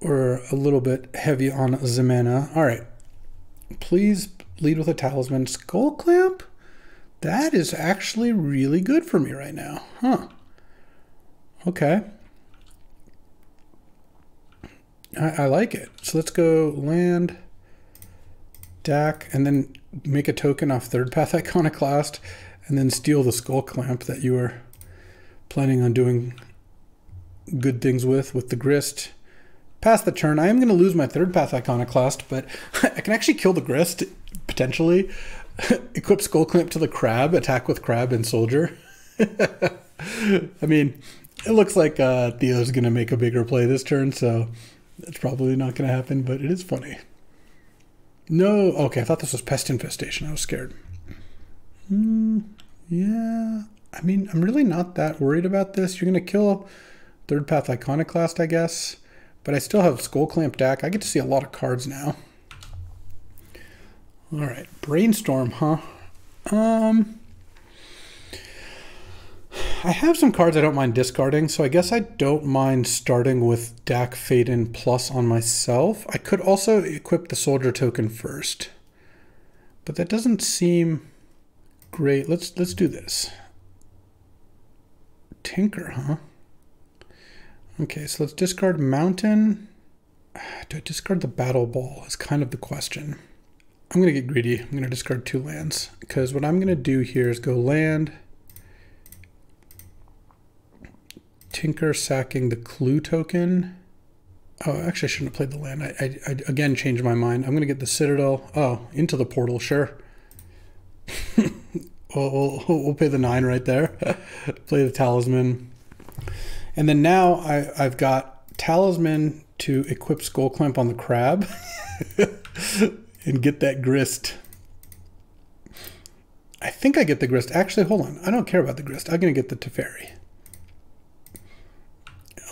we're a little bit heavy on Zemana. All right, please lead with a Talisman. Skull Clamp? That is actually really good for me right now. Huh. Okay. I like it. So let's go land, Dack, and then make a token off Third Path Iconoclast, and then steal the Skull Clamp that you are planning on doing good things with the Grist. Pass the turn. I am going to lose my Third Path Iconoclast, but I can actually kill the Grist, potentially. Equip Skull Clamp to the Crab, attack with Crab and Soldier. I mean, it looks like Theo's going to make a bigger play this turn, so that's probably not going to happen, but it is funny. No, okay, I thought this was Pest Infestation. I was scared. Yeah, I mean, I'm really not that worried about this. You're going to kill Third Path Iconoclast, I guess, but I still have Skull Clamp Dack. I get to see a lot of cards now. All right, Brainstorm, huh? I have some cards I don't mind discarding, so I guess I don't mind starting with Dack Fayden plus on myself. I could also equip the Soldier token first, but that doesn't seem great. Let's do this. Tinker, huh? Okay, so let's discard Mountain. Do I discard the Battle Ball is kind of the question. I'm going to get greedy. I'm going to discard two lands, because what I'm going to do here is go land, Tinker sacking the Clue token. Oh, actually I shouldn't have played the land. I again changed my mind. I'm going to get the Citadel. Oh, into the portal, sure. we'll pay the 9 right there. Play the Talisman. And then now I've got Talisman to equip Skull Clamp on the Crab and get that Grist. I think I get the Grist. Actually, hold on. I don't care about the Grist. I'm going to get the Teferi.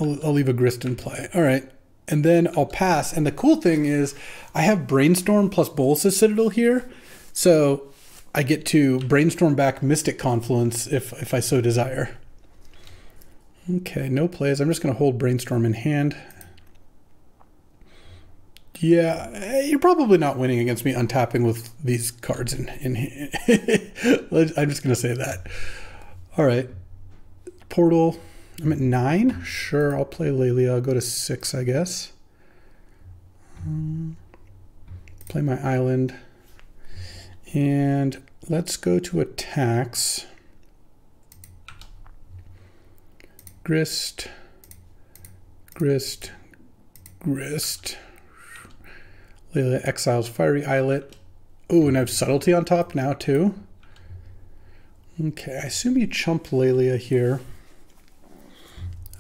I'll leave a Grist in play. All right, and then I'll pass. And the cool thing is I have Brainstorm plus Bolas' Citadel here. So I get to Brainstorm back Mystic Confluence if I so desire. Okay, no plays. I'm just going to hold Brainstorm in hand. Yeah, you're probably not winning against me untapping with these cards in hand. I'm just going to say that. All right, Portal. I'm at 9. Sure, I'll play Lelia. I'll go to 6, I guess. Play my island. And let's go to attacks. Grist. Grist. Grist. Lelia exiles Fiery Islet. Oh, and I have Subtlety on top now, too. Okay, I assume you chump Lelia here.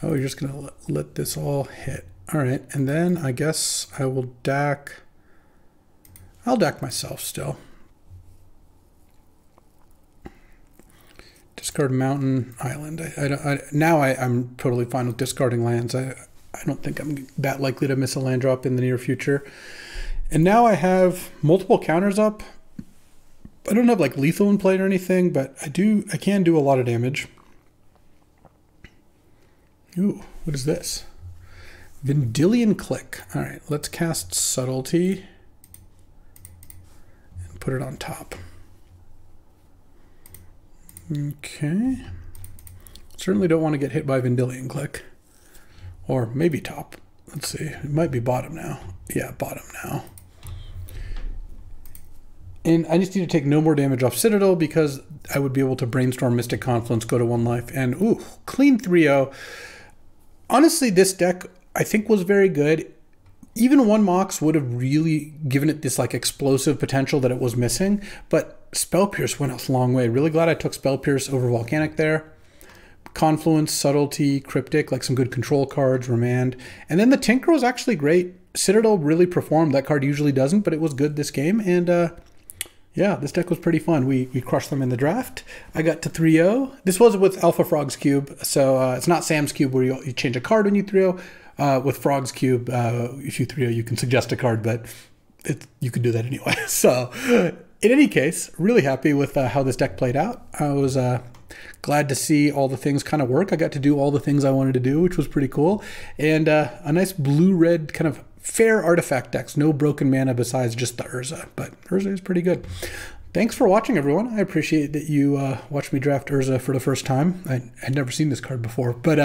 Oh, you're just going to let this all hit. All right, and then I guess I will Dack. I'll Dack myself still. Discard Mountain, Island. Now I'm totally fine with discarding lands. I don't think I'm that likely to miss a land drop in the near future. And now I have multiple counters up. I don't have like lethal in play or anything, but I can do a lot of damage. Ooh, what is this? Vendilion Click. All right, let's cast Subtlety. put it on top. Okay. Certainly don't want to get hit by Vendilion Click. Or maybe top. Let's see. It might be bottom now. Yeah, bottom now. And I just need to take no more damage off Citadel because I would be able to Brainstorm, Mystic Confluence, go to 1 life, and ooh, clean 3-0. Honestly, this deck I think was very good. Even 1 Mox would have really given it this like explosive potential that it was missing, but Spell Pierce went a long way. Really glad I took Spell Pierce over Volcanic there. Confluence, Subtlety, Cryptic, like some good control cards, Remand. And then the Tinker was actually great. Citadel really performed. That card usually doesn't, but it was good this game. And yeah, this deck was pretty fun. We crushed them in the draft. I got to 3-0. This was with Alpha Frog's Cube, so it's not Sam's Cube where you change a card when you 3-0. With Frog's Cube, if you 3-0, you can suggest a card, but you could do that anyway. So in any case, really happy with how this deck played out. I was glad to see all the things kind of work. I got to do all the things I wanted to do, which was pretty cool. And a nice blue-red kind of fair artifact decks, no broken mana besides just the Urza, but Urza is pretty good. Thanks for watching, everyone. I appreciate that you watched me draft Urza for the first time. I had never seen this card before, but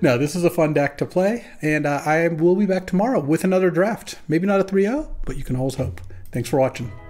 no, this is a fun deck to play, and I will be back tomorrow with another draft. Maybe not a 3-0, but you can always hope. Thanks for watching.